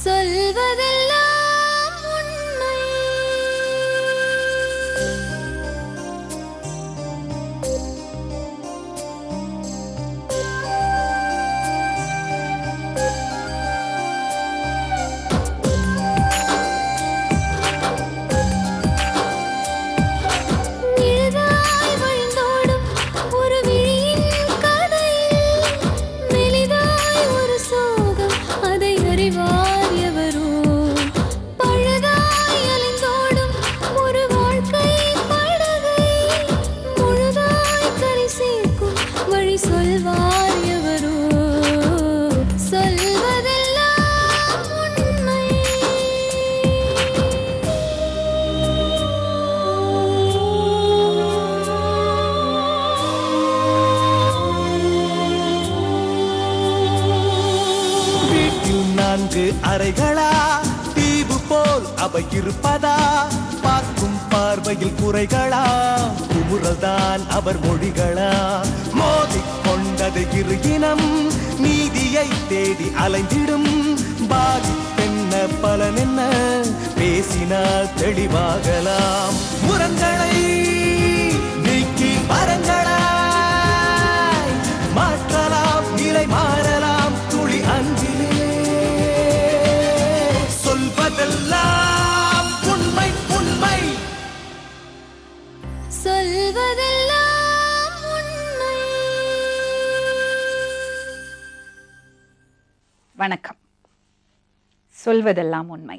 சொல்வதெல்லாம் உண்மை, நிழலாய் வழிந்தோடும் ஒரு விழியின் கதையில் மெலிதாய் ஒரு சோகம் அதை அறிவார். நான்கு அறைகளா தீவு போல் அவை இருப்பதா? பார்க்கும் பார்வையில் குறைகளா குமுறல்தான் அவர் மொழிகளா? மோதிக்கொண்டது இரு இனம் நீதியை தேடி அலைந்திடும் பாதிப்பென்ன பலனென்ன பேசினால் தெளிவாகலாம். முரங்களை நீக்கி மரங்களாய் மாற்றலாம், நிலை மாறலாம் துளி அஞ்சிலே. சொல்வதெல்லாம் உண்மை உண்மை, சொல்வதெல்லாம் உண்மை. வணக்கம். சொல்வதெல்லாம் உண்மை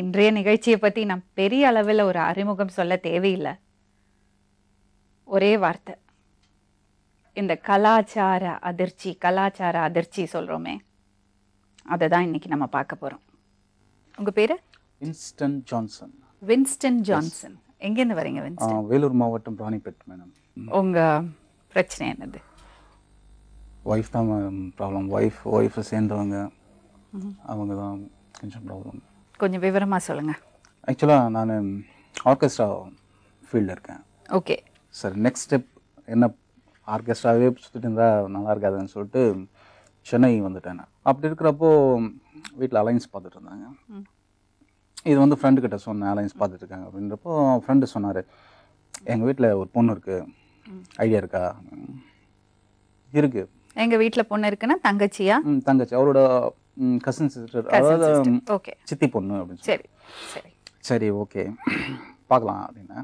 இன்றைய நிகழ்ச்சியை பற்றி நாம் பெரிய அளவில் ஒரு அறிமுகம் சொல்ல தேவையில்லை. ஒரே வார்த்தை, இந்த கலாச்சார அதிர்ச்சி சொல்கிறோமே, அதை தான் இன்னைக்கு நம்ம பார்க்க போகிறோம். உங்கள் பேர்? Winston Johnson. வின்ஸ்டன் ஜான்சன், எங்கேருந்து வரீங்க வின்ஸ்டன்? வேலூர் மாவட்டம், ராணிப்பேட். மேடம், உங்கள் பிரச்சனை என்னது? ஒய்ஃப் தான் ப்ராப்ளம். ஒய்ஃபை சேர்ந்தவங்க, அவங்க தான் கொஞ்சம் ப்ராப்ளம். கொஞ்சம் விவரமாக சொல்லுங்கள். ஆக்சுவலாக நான் ஆர்கெஸ்ட்ரா ஃபீல்டில் இருக்கேன். Okay sir. நெக்ஸ்ட் ஸ்டெப் என்ன, ஆர்கெஸ்ட்ராவே சுற்றிட்டு இருந்தால் நல்லா இருக்காதுன்னு சொல்லிட்டு சென்னை வந்துட்டேன். அப்படி இருக்கிறப்போ வீட்டில் அலைன்ஸ் பார்த்துட்டு இருந்தாங்க. இது வந்து ஃப்ரெண்டுக்கிட்ட சொன்னேன், அலைன்ஸ் பார்த்துட்ருக்காங்க அப்படின்றப்போ ஃப்ரெண்டு சொன்னார், எங்கள் வீட்டில் ஒரு பொண்ணு இருக்குது, ஐடியா இருக்கா? இருக்குது. எங்கள் வீட்டில் பொண்ணு இருக்குன்னா தங்கச்சியா? தங்கச்சி, அவரோட கசின் சிஸ்டர், அதாவது சித்தி பொண்ணு அப்படின்னு. சரி சரி சரி, ஓகே பார்க்கலாம் அப்படின்னா,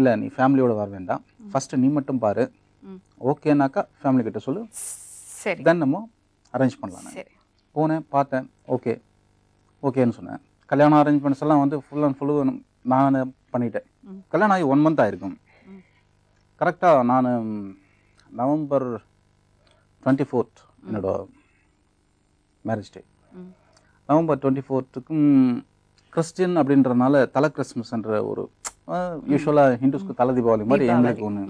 இல்லை நீ ஃபேமிலியோட வர வேண்டாம், ஃபஸ்ட்டு நீ மட்டும் பாரு, ஓகேனாக்கா ஃபேமிலிக்கிட்ட சொல்லு, சரி தென் நம்ம அரேஞ்ச் பண்ணலாம். சரி போனேன், பார்த்தேன், ஓகே ஓகேன்னு சொன்னேன். கல்யாணம் அரேஞ்ச்மெண்ட்ஸ் எல்லாம் வந்து ஃபுல் அண்ட் ஃபுல்லு நான் பண்ணிட்டேன். கல்யாணம் ஆகி 1 month ஆகிருக்கும். கரெக்டாக நான் நவம்பர் 24 என்னோட மேரேஜ் டே. நவம்பர் 24 கிறிஸ்டின் அப்படின்றனால தலை கிறிஸ்மஸ்ன்ற ஒரு யூஸ்வலாக ஹிந்துஸ்க்கு தலை தீபாவளி மாதிரி எங்களுக்கு ஒன்று,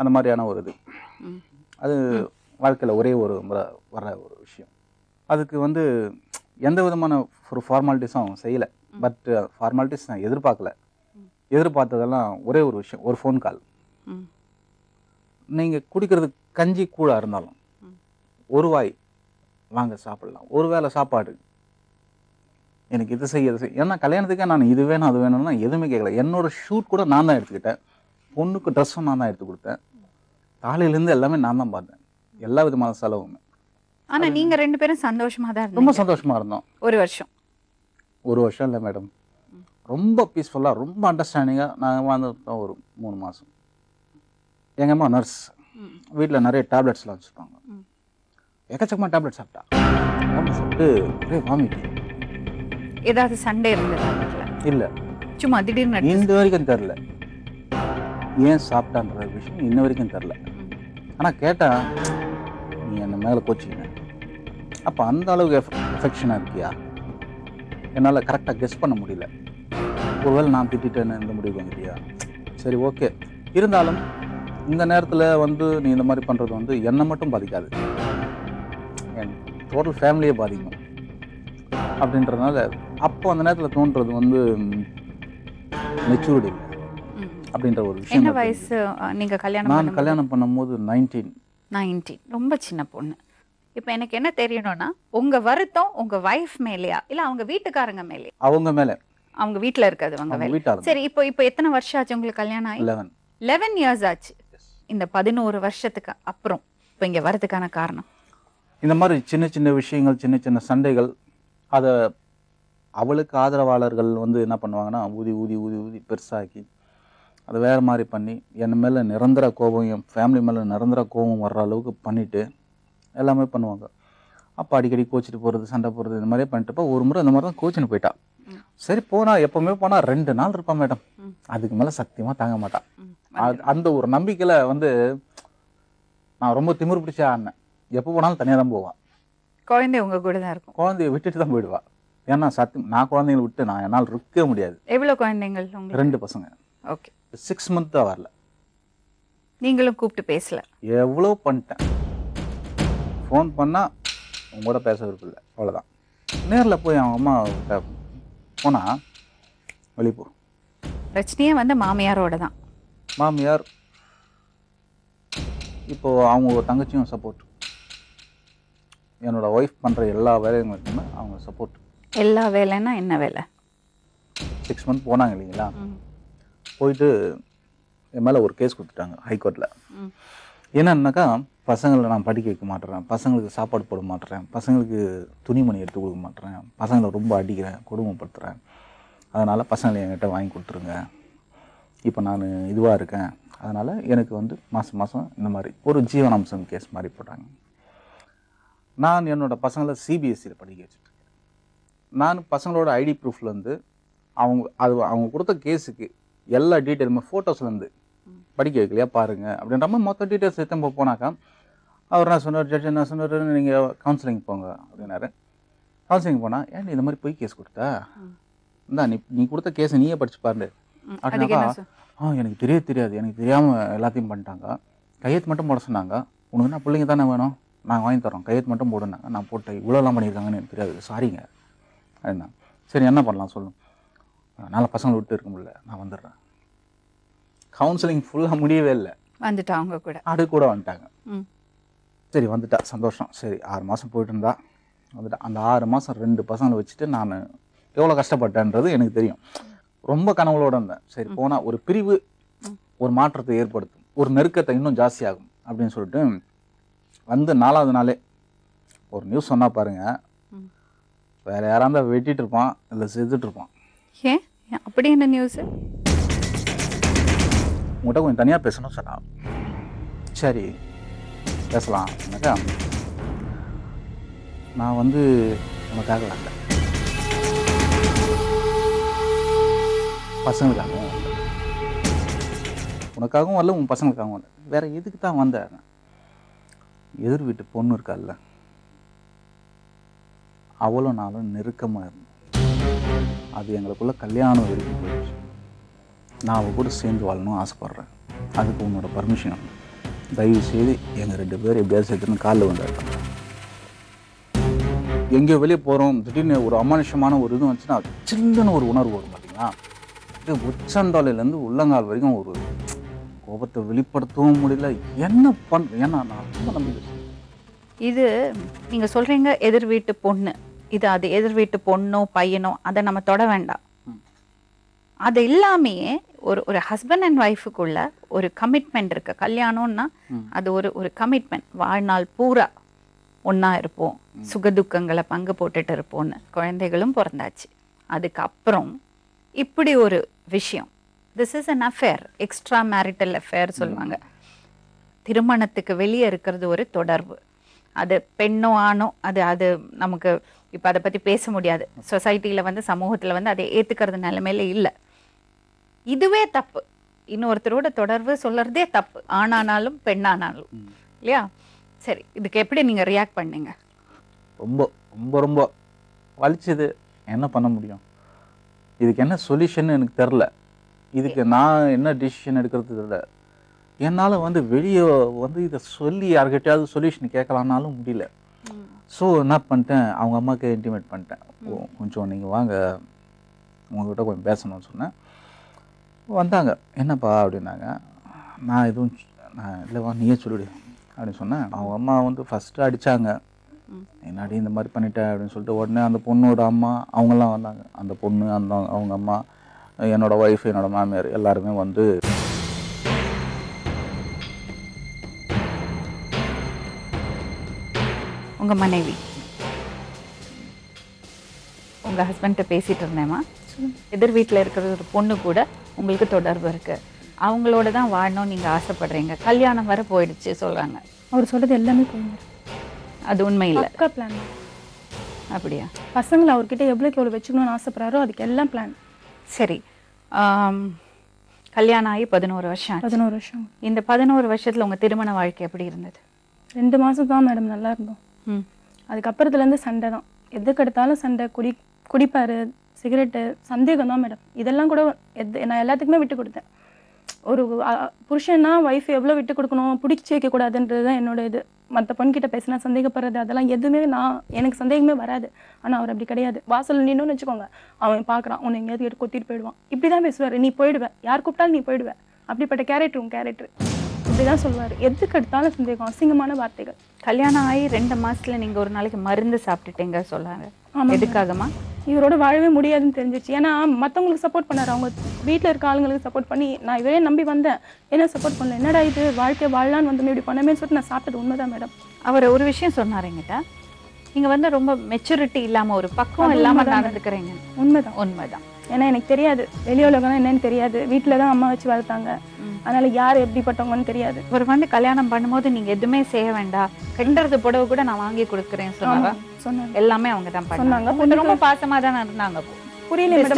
அந்த மாதிரியான ஒரு இது. அது வாழ்க்கையில் ஒரே ஒரு முறை வர்ற ஒரு விஷயம். அதுக்கு வந்து எந்த விதமான ஒரு ஃபார்மாலிட்டிஸும் செய்யலை. பட் ஃபார்மாலிட்டிஸ் நான் எதிர்பார்க்கல. எதிர்பார்த்ததெல்லாம் ஒரே ஒரு விஷயம், ஒரு ஃபோன் கால். நீங்கள் குடிக்கிறது கஞ்சி கூழாக இருந்தாலும் ஒரு வாய் வாங்க சாப்பிடலாம், ஒரு வேளை சாப்பாடு. எனக்கு இது செய்ய இது செய்ய, ஏன்னா கல்யாணத்துக்கே நான் இது வேணும் அது வேணும்னா எதுவுமே கேட்கல. என்னோடய ஷூட் கூட நான் தான் எடுத்துக்கிட்டேன், பொண்ணுக்கு ட்ரெஸ்ஸும் நான் தான் எடுத்து கொடுத்தேன், தாலையிலேருந்து எல்லாமே நான் தான் பார்த்தேன், எல்லா விதமான செலவுமே. ஆனால் நீங்கள் 2 பேரும் சந்தோஷமாக தான் இருந்தோம். ரொம்ப சந்தோஷமாக இருந்தோம். ஒரு வருஷம் இல்லை மேடம், ரொம்ப பீஸ்ஃபுல்லாக, ரொம்ப அண்டர்ஸ்டாண்டிங்காக நாங்கள் வாழ்ந்துட்டோம். ஒரு 3 மாதம். எங்கள் அம்மா நர்ஸ், வீட்டில் நிறைய டேப்லெட்ஸ்லாம் வச்சுருப்பாங்க. எக்கச்சக்கமாக டேப்லெட் சாப்பிட்டா, சாப்பிட்டு ஒரே வாமிட்டு. ஏதாவது சண்டே இருந்ததா? இல்லை, சும்மா திடீர்னு. இந்த வரைக்கும் தெரில ஏன் சாப்பிட்டான்ற விஷயம், இன்ன வரைக்கும் தெரில. ஆனால் கேட்டால் நீ என்ன மேலே கோச்சிங்க, அப்போ அந்த அளவுக்கு எஃபெக்ஷனாக இருக்கியா? என்னால் கரெக்டாக கெஸ் பண்ண முடியல. ஒருவேளை நான் திட்டேன்னு இந்த முடிவுக்கு வந்துட்டியா? சரி ஓகே, இருந்தாலும் இந்த நேரத்தில் வந்து நீ இந்த மாதிரி பண்ணுறது வந்து என்னை மட்டும் பாதிக்காது, என் டோட்டல் ஃபேமிலியே பாதிக்கும் அப்படின்றதுனால அப்போ அந்த நேரத்தில் தோன்றது வந்து மெச்சூரிட்டி அப்படின்ற ஒரு விஷயம். என்ன வயசு நீங்கள் கல்யாணம்? நான் கல்யாணம் பண்ணும்போது 19. ரொம்ப சின்ன பொண்ணு. இப்போ எனக்கு என்ன தெரியணும்னா உங்க வருத்தம் உங்க வைஃப் மேலயா இல்ல அவங்க வீட்டுக்காரங்க மேலயா? அவங்க மேல, அவங்க வீட்ல இருக்காது அவங்க மேல. சரி, இப்போ இப்போ எத்தனை வருஷம் ஆச்சு உங்களுக்கு கல்யாணம் ஆகி? 11 இயர்ஸ் ஆச்சு. இந்த 11 வருஷத்துக்கு அப்புறம் இப்போ இங்க வரதுக்கான காரணம் இந்த மாதிரி சின்ன சின்ன விஷயங்கள், சின்ன சின்ன சண்டைகள். அதை அவளுக்கு ஆதரவாளர்கள் வந்து என்ன பண்ணுவாங்கன்னா ஊதி ஊதி ஊதி ஊதி பெருசாக்கி அதை வேறு மாதிரி பண்ணி என் மேலே நிரந்தர கோபம், என் ஃபேமிலி மேலே நிரந்தர கோபம் வர்ற அளவுக்கு பண்ணிவிட்டு எல்லாமே பண்ணுவாங்க. அப்போ அடிக்கடி கோச்சிட்டு போகிறது, சண்டை போகிறது, இந்த மாதிரியே பண்ணிட்டுப்போ ஒரு முறை இந்த மாதிரி தான் கோச்சின்னு போயிட்டா. சரி, போனால் எப்போவுமே போனால் 2 நாள் இருப்பான் மேடம், அதுக்கு மேலே சத்தியமாக தாங்க மாட்டான். அந்த ஒரு நம்பிக்கையில் வந்து நான் ரொம்ப திமிரு பிடிச்ச ஆடினேன். எப்போ போனாலும் தனியாக தான் போவான். குழந்தை உங்கள் கூட தான் இருக்கும். குழந்தைய விட்டுட்டு தான் போயிடுவாள். ஏன்னா சத்தியம் நான் குழந்தைங்களை விட்டு நான் என்னால் இருக்கவே முடியாது. எவ்வளோ குழந்தைங்கள்? 2 பசங்க. ஓகே. 6 மந்த்தாக வரல. நீங்களும் கூப்பிட்டு பேசல? எவ்வளோ பண்ணிட்டேன். ஃபோன் பண்ணால் அவங்க கூட பேச விருப்பம் இல்லை, அவ்வளோதான். நேரில் போய் அவங்க அம்மா போனால் வெளியே போகும். பிரச்சனையே வந்து மாமியாரோட தான். மாமியார் இப்போது அவங்க தங்கச்சியும் சப்போர்ட், என்னோட ஒய்ஃப் பண்ணுற எல்லா வேலையும் அவங்க சப்போர்ட். எல்லா வேலைன்னா என்ன வேலை? 6 மந்த் போனாங்க இல்லைங்களா, போயிட்டு என் மேலே ஒரு கேஸ் கொடுத்துட்டாங்க ஹைகோர்ட்டில். என்னன்னாக்கா பசங்களை நான் படிக்க வைக்க மாட்டேறேன், பசங்களுக்கு சாப்பாடு போட மாட்டேறேன், பசங்களுக்கு துணிமணி எடுத்து கொடுக்க மாட்டேறேன், பசங்களை ரொம்ப அடிக்கிறேன், கொடுமைப்படுத்துகிறேன், அதனால் பசங்களை என்கிட்ட வாங்கி கொடுத்துருங்க, இப்போ நான் இதுவாக இருக்கேன், அதனால் எனக்கு வந்து மாதம் மாதம் இந்த மாதிரி ஒரு ஜீவனாம்சம் கேஸ் மாதிரி போட்டாங்க. நான் என்னோடய பசங்களை சிபிஎஸ்சியில் படிக்க வச்சுட்ருக்கேன். நான் பசங்களோட ஐடி ப்ரூஃப்லேருந்து அவங்க கொடுத்த கேஸுக்கு எல்லா டீட்டெயிலுமே ஃபோட்டோஸ்லேருந்து படிக்க வைக்கலையா பாருங்கள் அப்படின்ற மாதிரி மொத்த டீட்டெயில்ஸ் எடுத்து போனாக்கா அவர் நான் சொன்னார், ஜட்ஜ் என்ன சொன்னார், நீங்கள் கவுன்சிலிங் போங்க அப்படின்னாரு. கவுன்சிலிங் போனால் ஏன் இந்த மாதிரி போய் கேஸ் கொடுத்தா, இந்தா நீ கொடுத்த கேஸை நீயே படிச்சு பாரு அப்படின்னாக்கா, எனக்கு தெரியாது, எனக்கு தெரியாமல் எல்லாத்தையும் பண்ணிட்டாங்க, கையெழுத்து மட்டும் போட சொன்னாங்க, உனக்கு என்ன பிள்ளைங்க தானே வேணும், நாங்கள் வாங்கி தரோம், கையெழுத்து மட்டும் போடுனாங்க, நான் போட்டு இவ்வளோலாம் பண்ணியிருக்காங்கன்னு எனக்கு தெரியாது, சாரிங்க அப்படின்னா. சரி என்ன பண்ணலாம் சொல்லும், அதனால் பசங்களை விட்டு இருக்க முடியல, நான் வந்துடுறேன். கவுன்சிலிங் ஃபுல்லாக முடியவே இல்லை, வந்துட்டா அவங்க கூட அது கூட வந்துட்டாங்க. சரி வந்துட்டா சந்தோஷம். சரி 6 மாதம் போயிட்டு இருந்தா வந்துட்டா. அந்த 6 மாதம் 2 பசங்களை வச்சுட்டு நான் எவ்வளோ கஷ்டப்பட்டேன்றது எனக்கு தெரியும். ரொம்ப கனவுகளோடு இருந்தேன். சரி போனால் ஒரு பிரிவு ஒரு மாற்றத்தை ஏற்படுத்தும், ஒரு நெருக்கத்தை இன்னும் ஜாஸ்தியாகும் அப்படின்னு சொல்லிட்டு வந்து 4வது நாளே ஒரு நியூஸ் சொன்னால் பாருங்கள், வேறு யாராவது வெட்டிகிட்டு இருப்பான் இல்லை செத்துட்ருப்பான். ஏன் அப்படி என்ன நியூஸு? உங்கள்கிட்ட கொஞ்சம் தனியாக பேசணும் சொன்னால் சரி பேசலாம். எனக்கா நான் வந்து உனக்காக வரல, பசங்களுக்காகவும் வரல, உனக்காகவும் வரல, உன் பசங்களுக்காகவும் வரல, வேற எதுக்கு தான் வந்தேன். எதிர் வீட்டு பொண்ணு இருக்கால, அவ்வளோ நாளும் நெருக்கமாக இருந்தேன், அது எங்களுக்குள்ள கல்யாணம் வரைக்கும் போயிடுச்சு. நான் அவள் கூட சேர்ந்து வாழணும்னு ஆசைப்பட்றேன், அதுக்கு உன்னோட பர்மிஷன், தயவு செய்து எங்கள் 2 பேர் எப்படியாவது சேர்த்துன்னு காலில் வந்துடுறேன். எங்கேயோ வெளியே போகிறோம், திடீர்னு ஒரு அமானுஷமான ஒரு இது வந்துச்சுன்னா சின்னன்னு ஒரு உணர்வு வரும் பார்த்தீங்கன்னா. இது உச்சந்தலையிலேருந்து உள்ளங்கால் வரைக்கும் ஒரு கோபத்தை வெளிப்படுத்தவும் முடியல. என்ன ஏன்னா நான் ரொம்ப நம்பிக்கை. இது நீங்கள் சொல்கிறீங்க எதிர் வீட்டு பொண்ணு, இது அது எதிர் வீட்டு பொண்ணோ பையனோ அதை நம்ம தொட வேண்டாம். அது இல்லாமையே ஒரு ஒரு ஹஸ்பண்ட் அண்ட் ஒய்ஃபுக்குள்ள ஒரு கமிட்மெண்ட் இருக்கு. கல்யாணம்னா அது ஒரு ஒரு கமிட்மெண்ட், வாழ்நாள் பூரா ஒன்னா இருப்போம், சுகதுக்கங்களை பங்கு போட்டுட்டு இருப்போம்னு. குழந்தைகளும் பிறந்தாச்சு, அதுக்கப்புறம் இப்படி ஒரு விஷயம். This is an affair, extra marital affair சொல்லுவாங்க. திருமணத்துக்கு வெளியே இருக்கிறது ஒரு தொடர்பு, அது பெண்ணோ ஆணோ, அது அது நமக்கு இப்போ அதை பற்றி பேச முடியாது. சொசைட்டியில் வந்து சமூகத்தில் வந்து அதை ஏற்றுக்கிறது நிலைமையில இல்லை. இதுவே தப்பு, இன்னொருத்தரோட தொடர்பு சொல்கிறதே தப்பு, ஆணானாலும் பெண்ணானாலும் இல்லையா? சரி, இதுக்கு எப்படி நீங்கள் ரியாக்ட் பண்ணீங்க? ரொம்ப ரொம்ப ரொம்ப வலிச்சது. என்ன பண்ண முடியும்? இதுக்கு என்ன சொல்யூஷன் எனக்கு தெரில, இதுக்கு நான் என்ன டிசிஷன் எடுக்கிறது தெரில. என்னால் வந்து வெளியே வந்து இதை சொல்லி யார்கிட்டையாவது சொல்யூஷன் கேட்கலான்னாலும் முடியல. ஸோ என்ன பண்ணிட்டேன், அவங்க அம்மாவுக்கு இன்டிமேட் பண்ணிட்டேன், கொஞ்சம் நீங்கள் வாங்க, உங்கள்கிட்ட கொஞ்சம் பேசணும்னு சொன்னேன். வந்தாங்க. என்னப்பா அப்படின்னாங்க. நான் எதுவும் நான் இல்லைவா, நீயே சொல்லிவிடு அப்படின்னு சொன்னேன். அவங்க அம்மா வந்து ஃபஸ்ட்டு அடித்தாங்க, என்னாடி இந்த மாதிரி பண்ணிட்டேன் அப்படின்னு சொல்லிட்டு உடனே அந்த பொண்ணோட அம்மா அவங்கெல்லாம் வந்தாங்க. அந்த பொண்ணு அந்த அவங்க அம்மா என்னோட ஒய்ஃப் என்னோட மாமியார் எல்லாருமே வந்து உங்க மனைவி உங்க ஹஸ்பண்ட்ட பேசிட்டு இருந்தேமா எதிர் வீட்டில் இருக்கிற ஒரு பொண்ணு கூட உங்களுக்கு தொடர்பு இருக்கு, அவங்களோட தான் வாழணும் நீங்க ஆசைப்படுறீங்க, கல்யாணம் வர போயிடுச்சு சொல்றாங்க. அவர் சொல்றது எல்லாமே போயிடுச்சு, அது உண்மை இல்லை. அப்படியா? பசங்களை அவர்கிட்ட எவ்வளோக்கு எவ்வளோ வச்சுக்கணும்னு ஆசைப்படுறாரோ அதுக்கு எல்லாம் பிளான். சரி, கல்யாணம் ஆகி 11 வருஷம். 11 வருஷம். இந்த 11 வருஷத்துல உங்க திருமண வாழ்க்கை எப்படி இருந்தது? 2 மாசம் தான் மேடம் நல்லா இருந்தோம். அதுக்கப்புறத்துலேருந்து சண்டை தான், எதுக்கெடுத்தாலும் சண்டை, குடிப்பாரு, சிகரெட்டு, சந்தேகம் தான் மேடம். இதெல்லாம் கூட நான் எல்லாத்துக்குமே விட்டு கொடுத்தேன். ஒரு புருஷன்னா ஒய்ஃப் எவ்வளோ விட்டு கொடுக்கணும், பிடிச்சி வைக்கக்கூடாதுன்றது தான் என்னோட இது. மற்ற பொண்ணுக்கிட்ட பேசினா சந்தேகப்படுறது அதெல்லாம் எதுவுமே எனக்கு சந்தேகமே வராது. ஆனால் அவர் அப்படி கிடையாது. வாசல் நின்னுன்னு வச்சுக்கோங்க, அவன் பார்க்குறான் உன்னை எங்கேயாவது கொத்திட்டு போயிடுவான், இப்படி தான் பேசுவார். நீ போயிடுவேன், யார் கூப்பிட்டாலும் நீ போயிடுவேன், அப்படிப்பட்ட கேரக்டர் உன் கேரக்டர், இப்படி தான் சொல்லுவார். எதுக்கு எடுத்தாலும் சந்தேகம், அசிங்கமான வார்த்தைகள். கல்யாணம் ஆகி 2 மாசத்துல நீங்கள் ஒரு நாளைக்கு மருந்து சாப்பிட்டுட்டீங்க சொல்லாங்க. எதுக்காகமா? இவரோட வாழவே முடியாதுன்னு தெரிஞ்சிச்சு. ஏன்னா மற்றவங்களுக்கு சப்போர்ட் பண்ணார், அவங்க வீட்டில் இருக்க ஆளுங்களுக்கு சப்போர்ட் பண்ணி. நான் இவரே நம்பி வந்தேன், ஏன்னா சப்போர்ட் பண்ணல, என்னடா இது வாழ்க்கை வாழலான்னு வந்து இப்படி பண்ணமேன்னு சொல்லிட்டு நான் சாப்பிட்டது உண்மைதான் மேடம். அவர் ஒரு விஷயம் சொன்னார் என்கிட்ட, நீங்கள் வந்து ரொம்ப மெச்சூரிட்டி இல்லாமல் ஒரு பக்குவம் இல்லாமல் நடந்துக்கிறீங்க. உண்மைதான் உண்மைதான். ஏன்னா எனக்கு தெரியாது, வெளி உலகம்லாம் என்னன்னு தெரியாது, வீட்டில் தான் அம்மா வச்சு வளர்த்தாங்க, அதனால யார் எப்படிப்பட்டவங்கன்னு தெரியாது. ஒரு வந்து கல்யாணம் பண்ணும்போது நீங்கள் எதுவுமே செய்ய வேண்டாம், கெண்டறது புடவை கூட நான் வாங்கி கொடுக்குறேன்னு சொன்னாங்க. சொன்னாங்க, எல்லாமே அவங்க தான் பண்ணாங்க. ரொம்ப பாசமாக தான் இருந்தாங்க. புரியல மேடம்,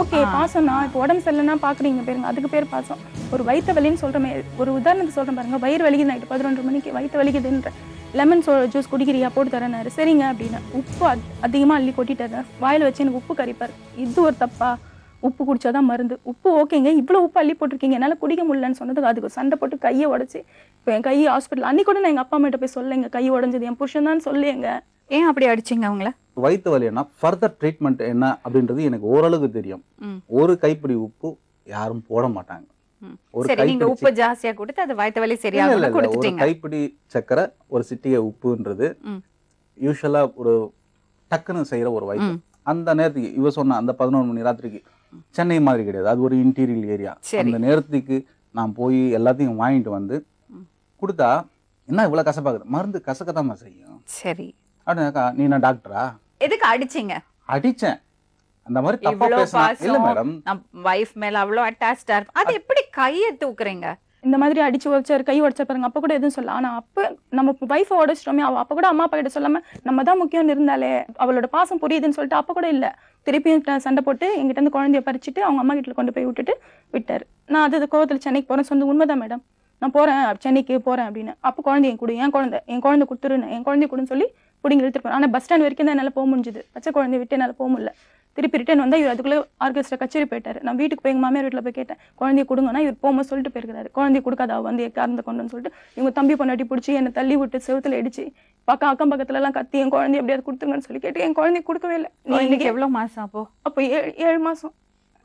ஓகே பாசம் தான். இப்போ உடம்பு சரியில்லைன்னா பார்க்குறீங்க பாருங்க, அதுக்கு பேர் பாசம். ஒரு வயிற்று வலின்னு சொல்கிறமே, ஒரு உதாரணத்துக்கு சொல்கிறேன் பாருங்க, வயிறு வலிக்குது, நைட்டு 11 மணிக்கு வயிற்று வலிக்குதுன்ற, லெமன் ஜூஸ் குடிக்கிறியா போட்டு தரேன்னாரு. சரிங்க அப்படின்னு உப்பு அதிகமாக அள்ளி கொட்டிட்டாரு, வாயில் வச்சு எனக்கு உப்பு கறிப்பார். இது ஒரு தப்பா? உப்பு குடித்தாதான் மருந்து. உப்பு ஓகேங்க, இவ்வளோ உப்பு அள்ளி போட்டிருக்கீங்க, என்னால் குடிக்க முடியலன்னு சொன்னதுக்கு அதுக்கு சண்டை போட்டு கையை உடச்சி, இப்போ என் கையை ஹாஸ்பிட்டல். அன்றைக்கூட நான் எங்கள் அப்பா அம்மாட்ட போய் சொல்லுங்க, கை உடஞ்சது என் புருஷன் தான் சொல்லுங்க. ஏன் அப்படி அடிச்சிங்க அவங்கள? வயிற்று வலின்னா ஃபர்தர் ட்ரீட்மெண்ட் என்ன அப்படின்றது எனக்கு ஓரளவுக்கு தெரியும். ஒரு கைப்பிடி உப்பு யாரும் போட மாட்டாங்க. ஒரு கைப்பிடி சக்கரை, ஒரு சிட்டிகை உப்புன்றது யூஷுவலா ஒரு டக்குன்னு செய்யற ஒரு வயிற்று. அந்த நேரத்துக்கு இவ சொன்ன அந்த 11 மணி ராத்திரிக்கு சென்னை மாதிரி கிடையாது, அது ஒரு இன்டீரியல் ஏரியா. அந்த நேரத்துக்கு நான் போய் எல்லாத்தையும் வாங்கிட்டு வந்து கொடுத்தா என்ன இவ்வளவு கசப்பாக்குது, மருந்து கசக்கத்தாம செய்யும். சரி அப்படின்னாக்கா, நீ என்ன டாக்டரா? எதுக்கு அடிச்சிங்க? அடிச்சேன். அந்த மாதிரி தப்பா பேசினா இல்ல மேடம், நான் வைஃப் மேல அவ்வளோ அட்டாச்டா இருக்கு, அது எப்படி கையை தூக்குறீங்க? இந்த மாதிரி அடிச்சு உடைச்சாரு, கை உடைச்சா பாருங்க. அப்ப கூட எதுவும் சொல்ல, ஆனா அப்ப நம்ம வைஃபை உடைச்சிட்டோமே, அவ அப்ப கூட அம்மா அப்பா கிட்ட சொல்லாம நம்ம தான் முக்கியம் இருந்தாலே அவளோட பாசம் புரியுதுன்னு சொல்லிட்டு அப்ப கூட இல்ல, திருப்பியும் சண்டை போட்டு எங்கிட்ட இருந்து குழந்தைய பறிச்சுட்டு அவங்க அம்மா கிட்ட கொண்டு போய் விட்டுட்டு விட்டாரு. நான் அது கோவத்துல சென்னைக்கு போறேன் சொந்த. உண்மைதான் மேடம், நான் போறேன் சென்னைக்கு போறேன் அப்படின்னு. அப்ப குழந்தைய கொடு, என் குழந்தை கொடுத்துருன்னு, என் குழந்தைய கொடுன்னு சொல்லி பிடிங்க இழுத்துருப்பேன். ஆனா பஸ் ஸ்டாண்ட் வரைக்கும் தான் என்னால போக முடிஞ்சுது, பச்சை குழந்தைய விட்டு என்னால போக முடியல. திருப்பி ரிட்டர்ன் வந்தால் இவர் அதுக்குள்ளே ஆர்கெஸ்ட்ரா கச்சேரி போயிட்டாரு. நான் வீட்டுக்கு போய் எங்கள் மாமியார் வீட்டில் போய் கேட்டேன், குழந்தைய கொடுங்கன்னா இவர் போகும்போது சொல்லிட்டு போயிருக்கிறாரு, குழந்தைய கொடுக்காத அவள் வந்து எக்கார்ந்து கொண்டுன்னு சொல்லிட்டு இவங்க தம்பி பொண்டாட்டி பிடிச்சி என்னை தள்ளி விட்டு செவத்துல அடிச்சு பக்கம் அக்கம் பக்கத்துலலாம் கத்தி என் குழந்தைய எப்படியாவது கொடுத்துருங்கன்னு சொல்லி கேட்டு என் குழந்தைய கொடுக்கவே இல்லை. இன்னைக்கு எவ்வளோ மாசம்? அப்போ 7 மாசம்.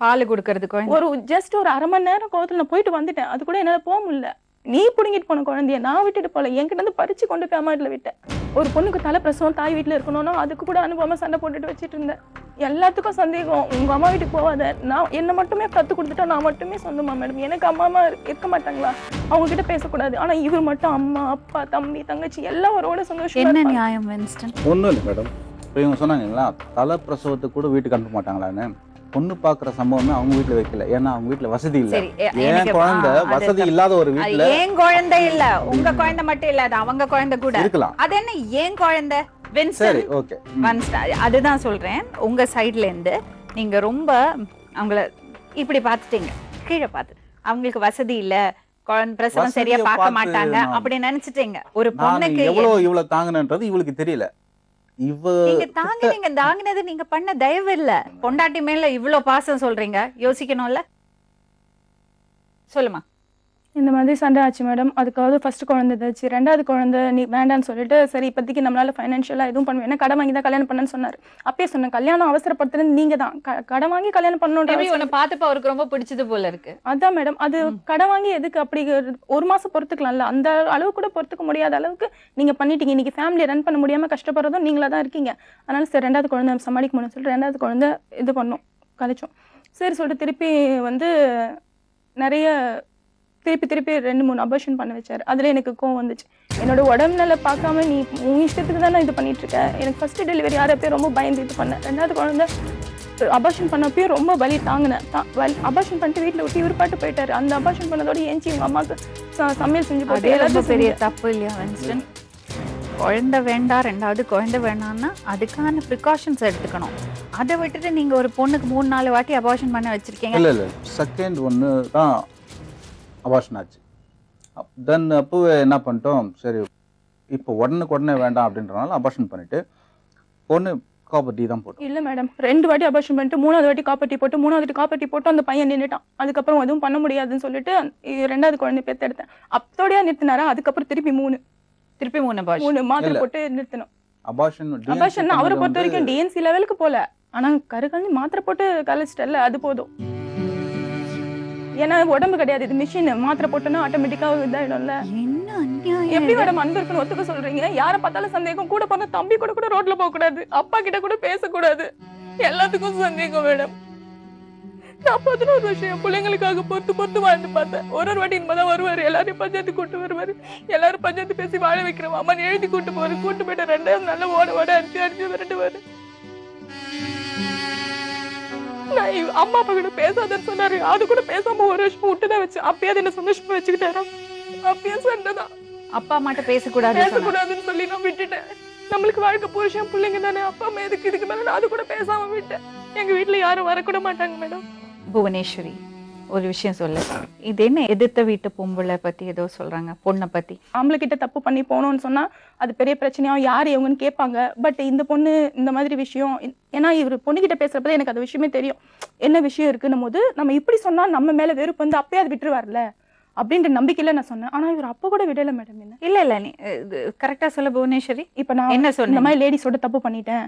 பால் கொடுக்கறதுக்கு ஒரு ஜஸ்ட் ஒரு 1/2 மணி நேரம் கோவத்தில் நான் போயிட்டு வந்துட்டேன், அது கூட என்னால் போக முடியல. நீ பிடுங்கிட்டு போன குழந்தைய நான் விட்டுட்டு போல, என்கிட்ட இருந்து பறிச்சு கொண்டு போய் அம்மா வீட்டில் விட்டேன். ஒரு பொண்ணுக்கு தலை பிரசவம், தாய் வீட்டில் இருக்கணும்னா அதுக்கு கூட அனுபவமா சண்டை போட்டுட்டு வச்சுட்டு இருந்தேன். எல்லாத்துக்கும் சந்தேகம், உங்க அம்மா வீட்டுக்கு போவாத, நான் என்னை மட்டுமே கற்றுக் கொடுத்துட்டோம், நான் மட்டுமே சொந்தமா மேடம், எனக்கு அம்மா அம்மா இருக்க மாட்டாங்களா, அவங்க கிட்ட பேசக்கூடாது. ஆனா இவர் மட்டும் அம்மா அப்பா தம்பி தங்கச்சி எல்லாம் அவரோட சந்தோஷம். என்ன நியாயம் வின்ஸ்டன்? ஒன்றும் இல்லை மேடம். இப்போ இவங்க சொன்னாங்களா தலை பிரசவத்துக்கு கூட வீட்டுக்கு அனுப்ப மாட்டாங்களான்னு, பொண்ணு பாக்குற சம்பவமே அவங்க வீட்டுல வைக்கல, ஏன்னா அவங்க வீட்டுல வசதி இல்ல. என் குழந்தை வசதி இல்லாத ஒரு வீட்டுல, என் குழந்தை இல்ல உங்க குழந்தை மட்டும் இல்ல, அது அவங்க குழந்தை கூட இருக்கலாம். அது என்ன என் குழந்தை? சரி ஓகே, அதுதான் சொல்றேன். உங்க சைட்ல இருந்து நீங்க ரொம்ப அவங்கள இப்படி பாத்துட்டீங்க, கீழே பாத்து அவங்களுக்கு வசதி இல்ல, குழந்தை பிரசவம் சரியா பாக்க மாட்டாங்க அப்படி நினைச்சிட்டீங்க. ஒரு பொண்ணுக்கு இவ்வளவு தாங்கணுன்றது இவளுக்கு தெரியல. நீங்க பண்ண தயவு இல்ல, பொண்டாட்டி மேல இவ்வளவு பாசம் சொல்றீங்க, யோசிக்கணும்ல. சொல்லுமா இந்த மாதிரி சண்டை ஆச்சு மேடம். அதுக்காவது ஃபர்ஸ்ட் குழந்தை தாச்சு, ரெண்டாவது குழந்தை நீ வேண்டான்னு சொல்லிட்டு சரி இப்போதைக்கு நம்மளால ஃபைனான்ஷியலாக எதுவும் பண்ணுவோம், ஏன்னா கடன் வாங்கி தான் கல்யாணம் பண்ணேன்னு சொன்னார். அப்பயே சொன்னேன் கல்யாணம் அவசரப்படுத்துறது நீங்க தான், கடன் வாங்கி கல்யாணம் பண்ணணும். பார்த்தப்ப அவருக்கு ரொம்ப பிடிச்சது போல இருக்கு. அதான் மேடம், அது கடன் வாங்கி எதுக்கு, அப்படி ஒரு மாசம் பொறுத்துக்கலாம்ல, அந்த அளவு கூட பொறுத்துக்க முடியாத அளவுக்கு நீங்க பண்ணிட்டீங்க. இன்னைக்கு ஃபேமிலியை ரன் பண்ண முடியாம கஷ்டப்படுறதும் நீங்களா தான் இருக்கீங்க. அதனால சரி ரெண்டாவது குழந்தை சமாளிக்க முடியும்னு சொல்லிட்டு ரெண்டாவது குழந்தை இது பண்ணோம், கழிச்சோம். சரி சொல்லிட்டு திருப்பி வந்து நிறைய திருப்பி திருப்பி 2-3 அபர்ஷன் பண்ண வச்சாரு. அதில் எனக்கு கோவம் வந்துச்சு, என்னோட உடம்பு நல்லா பார்க்காம நீ உன் இஷ்டத்துக்கு தானே இது பண்ணிட்டு இருக்க. எனக்கு ஃபர்ஸ்ட் டெலிவரி யாரப்பயும் ரொம்ப பயந்து இது பண்ணேன். ரெண்டாவது குழந்தை அபார்ஷன் பண்ணப்பயும் ரொம்ப வலி தாங்கினேன். அபார்ஷன் பண்ணிட்டு வீட்டில் விட்டு இவர் பாட்டு போயிட்டாரு. அந்த அபார்ஷன் பண்ணதோடு ஏஞ்சி உங்க அம்மாவுக்கு சமையல் செஞ்சு போட்டு எல்லாரும் பெரிய தப்பு இல்லையா? குழந்தை வேண்டாம், ரெண்டாவது குழந்தை வேண்டாம்னா அதுக்கான ப்ரிகாஷன்ஸ் எடுத்துக்கணும். அதை விட்டுட்டு நீங்கள் ஒரு பொண்ணுக்கு 3-4 வாட்டி அபார்ஷன் பண்ண வச்சிருக்கீங்க. இல்லை இல்லை, செகண்ட் ஒன்று தான் அபார்ஷன் ஆச்சு. தென் அப்போவே என்ன பண்ணிட்டோம், சரி இப்போ உடனே வேண்டாம் அப்படின்றனால அபார்ஷன் பண்ணிவிட்டு பொண்ணு காப்பர்ட்டி தான் போட்டோம். இல்லை மேடம், 2 வாட்டி அபார்ஷன் பண்ணிட்டு 3வது வாட்டி காப்பர்ட்டி போட்டு, 3வது வாட்டி காப்பர்ட்டி போட்டு அந்த பையன் நின்றுட்டான். அதுக்கப்புறம் எதுவும் பண்ண முடியாதுன்னு சொல்லிட்டு ரெண்டாவது குழந்தை பேர்த்து எடுத்தேன். அப்போடையா நிறுத்தினாரா, அதுக்கப்புறம் திருப்பி மூணு மாத்திரை போட்டு நிறுத்தணும். அபார்ஷன் அவரை பொறுத்த வரைக்கும் டிஎன்சி லெவலுக்கு போல, ஆனா கருக்கலி மாத்திரை போட்டு கலைச்சிட்டல அது போதும். ஏன்னா உடம்பு கிடையாது, இது மிஷின். மாத்திரை போட்டோன்னா ஆட்டோமேட்டிக்கா இதாயிடும்ல. எப்படி மேடம் அன்பு இருக்குன்னு ஒத்துக்க சொல்றீங்க? யார பார்த்தாலும் சந்தேகம். கூட பிறந்த தம்பி கூட கூட ரோட்ல போக கூடாது, அப்பா கிட்ட கூட பேசக்கூடாது, எல்லாத்துக்கும் சந்தேகம் மேடம். நான் 11 வருஷம் என் பிள்ளைங்களுக்காக பொறுத்து வாழ்ந்து பார்த்தேன். ஒரு வாட்டி இனிமேதான் வருவாரு, எல்லாரையும் பஞ்சாயத்து கூட்டு வருவாரு, எல்லாரும் பஞ்சாயத்து பேசி வாழ வைக்கிறோம். அம்மான்னு எழுதி கூட்டு போவாரு, கூட்டு போயிட்டு 2 நல்லா ஓட அடிச்சு விரட்டுவாரு. நான் அம்மா அப்பா கூட பேசாதன்னு சொன்னாரு, அது கூட பேசாம 1 வருஷம் விட்டுதான் வச்சு. அப்பயே என்ன சந்தோஷமா வச்சுக்கிட்டாரா, அப்பயே சண்டைதான். அப்பா அம்மாட்ட பேசக்கூடாதுன்னு சொல்லி நான் விட்டுட்டேன். நம்மளுக்கு வாழ்க்கை புருஷன் பிள்ளைங்க தானே, அப்பா அம்மா எதுக்கு இதுக்கு மேல. நான் அது கூட பேசாம விட்டேன். எங்க வீட்டுல யாரும் வரக்கூட மாட்டாங்க மேடம். புவனேஸ்வரி ஒரு விஷயம் சொல்ல, இது என்ன எதிர்த்த வீட்டு பொம்பளை பத்தி ஏதோ சொல்றாங்க, பொண்ணை பத்தி. ஆம்பளை கிட்ட தப்பு பண்ணி போனோம்னு சொன்னா அது பெரிய பிரச்சனையாவும் யாரு இவங்கன்னு கேட்பாங்க. பட் இந்த பொண்ணு இந்த மாதிரி விஷயம், ஏன்னா இவர் பொண்ணுகிட்ட பேசுறப்பதான் எனக்கு அது விஷயமே தெரியும் என்ன விஷயம் இருக்குன்னும் போது. நம்ம இப்படி சொன்னா நம்ம மேல வெறுப்பு வந்து அப்பயே அது விட்டுருவார்ல அப்படின்ற நம்பிக்கையில நான் சொன்னேன். ஆனா இவர் அப்ப கூட விடல மேடம். என்ன இல்ல இல்ல நீ கரெக்டா சொல்ல புவனேஸ்வரி. இப்ப நான் என்ன சொன்ன மாதிரி லேடிஸோட தப்பு பண்ணிட்டேன்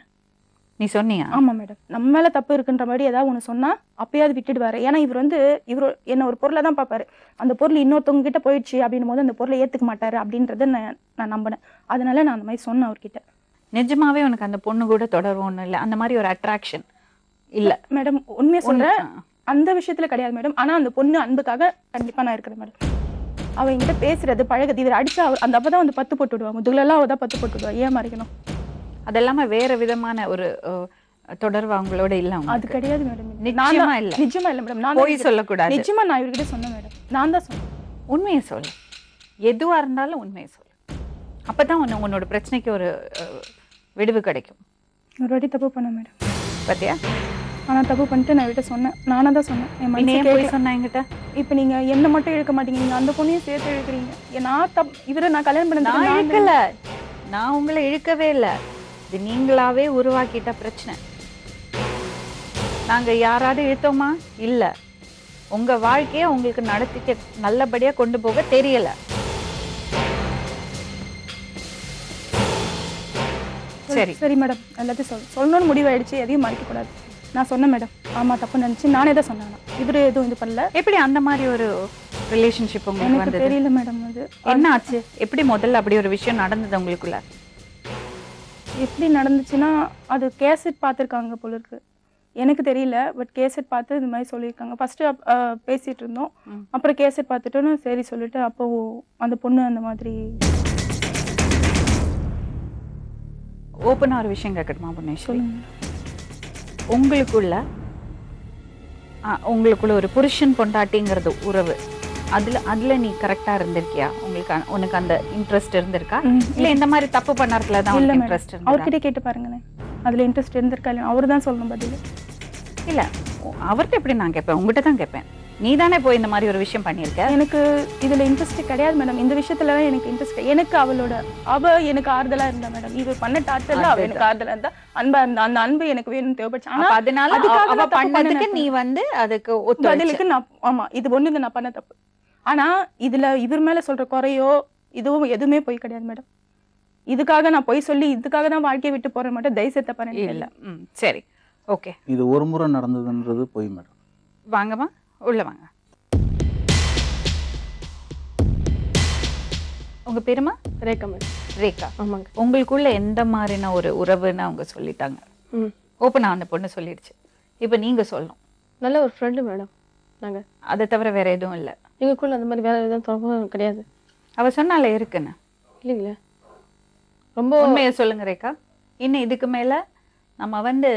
நீ சொன்னியா? ஆமா மேடம், நம்ம மேல தப்பு இருக்குன்ற மாதிரி ஏதாவது ஒன்று சொன்னா அப்பயாவது விட்டுடுவாரு. ஏன்னா இவர் வந்து இவர் என்ன ஒரு பொருளை தான் பார்ப்பாரு. அந்த பொருள் இன்னொருத்தவங்க கிட்ட போயிடுச்சு அப்படின்னும் போது அந்த பொருளை ஏத்துக்க மாட்டாரு அப்படின்றத நான் நம்பினேன். அதனால நான் அந்த மாதிரி சொன்னேன் அவர்கிட்ட. நிஜமாவே உனக்கு அந்த பொண்ணு கூட தொடரும் ஒன்றும் இல்லை, அந்த மாதிரி ஒரு அட்ராக்ஷன் இல்ல மேடம்? உண்மையா சொல்றேன், அந்த விஷயத்துல கிடையாது மேடம். ஆனா அந்த பொண்ணு அன்புக்காக கண்டிப்பா நான் இருக்கிறேன் மேடம். அவ என்கிட்ட பேசுறது பழகுது. இவர் அடிச்சா அந்த அப்பதான் வந்து 10 போட்டு விடுவாங்க, முதலெல்லாம் அவதான் 10 போட்டு விடுவா. ஏன் மறைக்கணும்? அதெல்லாமே வேற விதமான ஒரு தொடர்பு அவங்களோட இல்ல. அது கிடையாது மேடம், நிச்சயமா இல்ல. நிஜமா இல்ல மேடம், நான் போய் சொல்லக்கூடாது. நிஜமா நான் இவர்கிட்ட சொன்னேன் மேடம். நான் தான் சொன்னேன், உண்மையை சொல்லு, எதுவா இருந்தாலும் உண்மையை சொல்லு. அப்பதான் உன்னோட பிரச்சனைக்கு ஒரு விடுவு கிடைக்கும். ஒரு வாட்டி தப்பு பண்ண மேடம், பார்த்தியா? ஆனா தப்பு பண்ணிட்டு நான் இவர்கிட்ட சொன்னேன், நானா தான் சொன்னேன். போய் சொன்னேன் என்கிட்ட, இப்ப நீங்க என்ன மட்டும் இழுக்க மாட்டீங்க, நீங்க அந்த பொண்ணையும் சேர்த்து இழுக்கிறீங்க. நான் இவரை நான் கல்யாணம் பண்ண இழுக்கல, நான் உங்களை இழுக்கவே இல்லை. இது நீங்களாவே உருவாக்கிட்ட பிரச்சனை. நாங்க யாராவது இழுத்தோமா? இல்லை. உங்க வாழ்க்கையை உங்களுக்கு நடத்திக்க நல்லபடியா கொண்டு போக தெரியல. சரி சரி மேடம், எல்லாத்தையும் சொல்லணும்னு முடிவாயிடுச்சு, எதையும் மறைக்க கூடாது. நான் சொன்னேன் மேடம், ஆமா தப்பு நினைச்சு நானே தான் சொன்னேன். இவரு எதுவும் இது பண்ணல. எப்படி அந்த மாதிரி ஒரு ரிலேஷன்ஷிப் உங்களுக்கு தெரியல மேடம்? அது என்ன ஆச்சு, எப்படி முதல்ல அப்படி ஒரு விஷயம் நடந்தது உங்களுக்குள்ள? எப்படி நடந்துச்சுன்னா அது கேசட் பார்த்துருக்காங்க போல இருக்கு, எனக்கு தெரியல. பட் கேசட் பார்த்து இந்த மாதிரி சொல்லியிருக்காங்க. ஃபர்ஸ்ட் பேசிட்டு இருந்தோம், அப்புறம் கேசட் பார்த்துட்டோன்னு சரி சொல்லிட்டு அப்போ அந்த பொண்ணு அந்த மாதிரி ஓப்பனாக ஒரு விஷயம் கேட்கணுமா புவனேஸ்வரி? உங்களுக்குள்ள ஒரு புருஷன் பொண்டாட்டிங்கிறது உறவு, அதுல நீ கரெக்டா இருந்திருக்கியா? உங்களுக்கு உனக்கு அந்த இன்ட்ரெஸ்ட் இருந்திருக்கா? இல்ல இந்த மாதிரி தப்பு பண்ணறதுல தான் இன்ட்ரெஸ்ட் இருக்கு? அவர்கிட்ட கேட்டு பாருங்களேன், அதுல இன்ட்ரெஸ்ட் இருந்திருக்கா இல்ல? அவர் தான் சொல்லணும் பதில். இல்ல அவர்கிட்ட எப்படி நான் கேட்பேன், உங்ககிட்ட தான் கேட்பேன். நீ தானே போய் இந்த மாதிரி ஒரு விஷயம் பண்ணியிருக்க. எனக்கு இதுல இன்ட்ரெஸ்ட் கிடையாது மேடம், இந்த விஷயத்துல எனக்கு இன்ட்ரெஸ்ட். எனக்கு அவ எனக்கு ஆறுதலா இருந்தா மேடம். இவர் பண்ண டார்ச்சர்ல அவ எனக்கு ஆறுதலா இருந்தா, அன்பா இருந்தா. அந்த அன்பு எனக்கு வேணும்னு தேவைப்படுச்சு. ஆனா அதனால அவ பண்ணதுக்கு நீ வந்து அதுக்கு ஒத்து பதிலுக்கு நான் ஆமா இது ஒண்ணு நான் பண்ண தப்பு, ஆனா இதுல இவர் மேல சொல்ற குறையோ இதுவும் எதுமே போய் கிடையாது மேடம். இதுக்காக நான் போய் சொல்லி இதுக்காக தான் வாழ்க்கைய விட்டு போறேன் மட்டும் தைரியத்தை பண்ண இல்ல. சரி ஓகே. இது ஒரு முறை நடந்ததுன்றது போய் மேடம். வாங்கம்மா உள்ள வாங்க. உங்க பேருமா? ரேகா மேடம். ரேகா. ஆமாங்க. உங்களுக்குள்ள எந்த மாதிரினா ஒரு உறவுன்னு அவங்க சொல்லிட்டாங்க. ம். ஓபனா அந்த பொண்ணு சொல்லிடுச்சு. இப்போ நீங்க சொல்லணும். நல்ல ஒரு ஃப்ரெண்ட் மேடம். நாங்க அத தவிர வேற எதுவும் இல்ல. நீங்கக்குள்ள அந்த மாதிரி வேற எதுவும் தொடர்பு கிடையாது. அவ சொன்னால இருக்குன்னு. இல்லீங்களா? ரொம்ப உண்மையை சொல்லுங்க ரேகா. இன்னும் இதுக்கு மேல நம்ம வந்து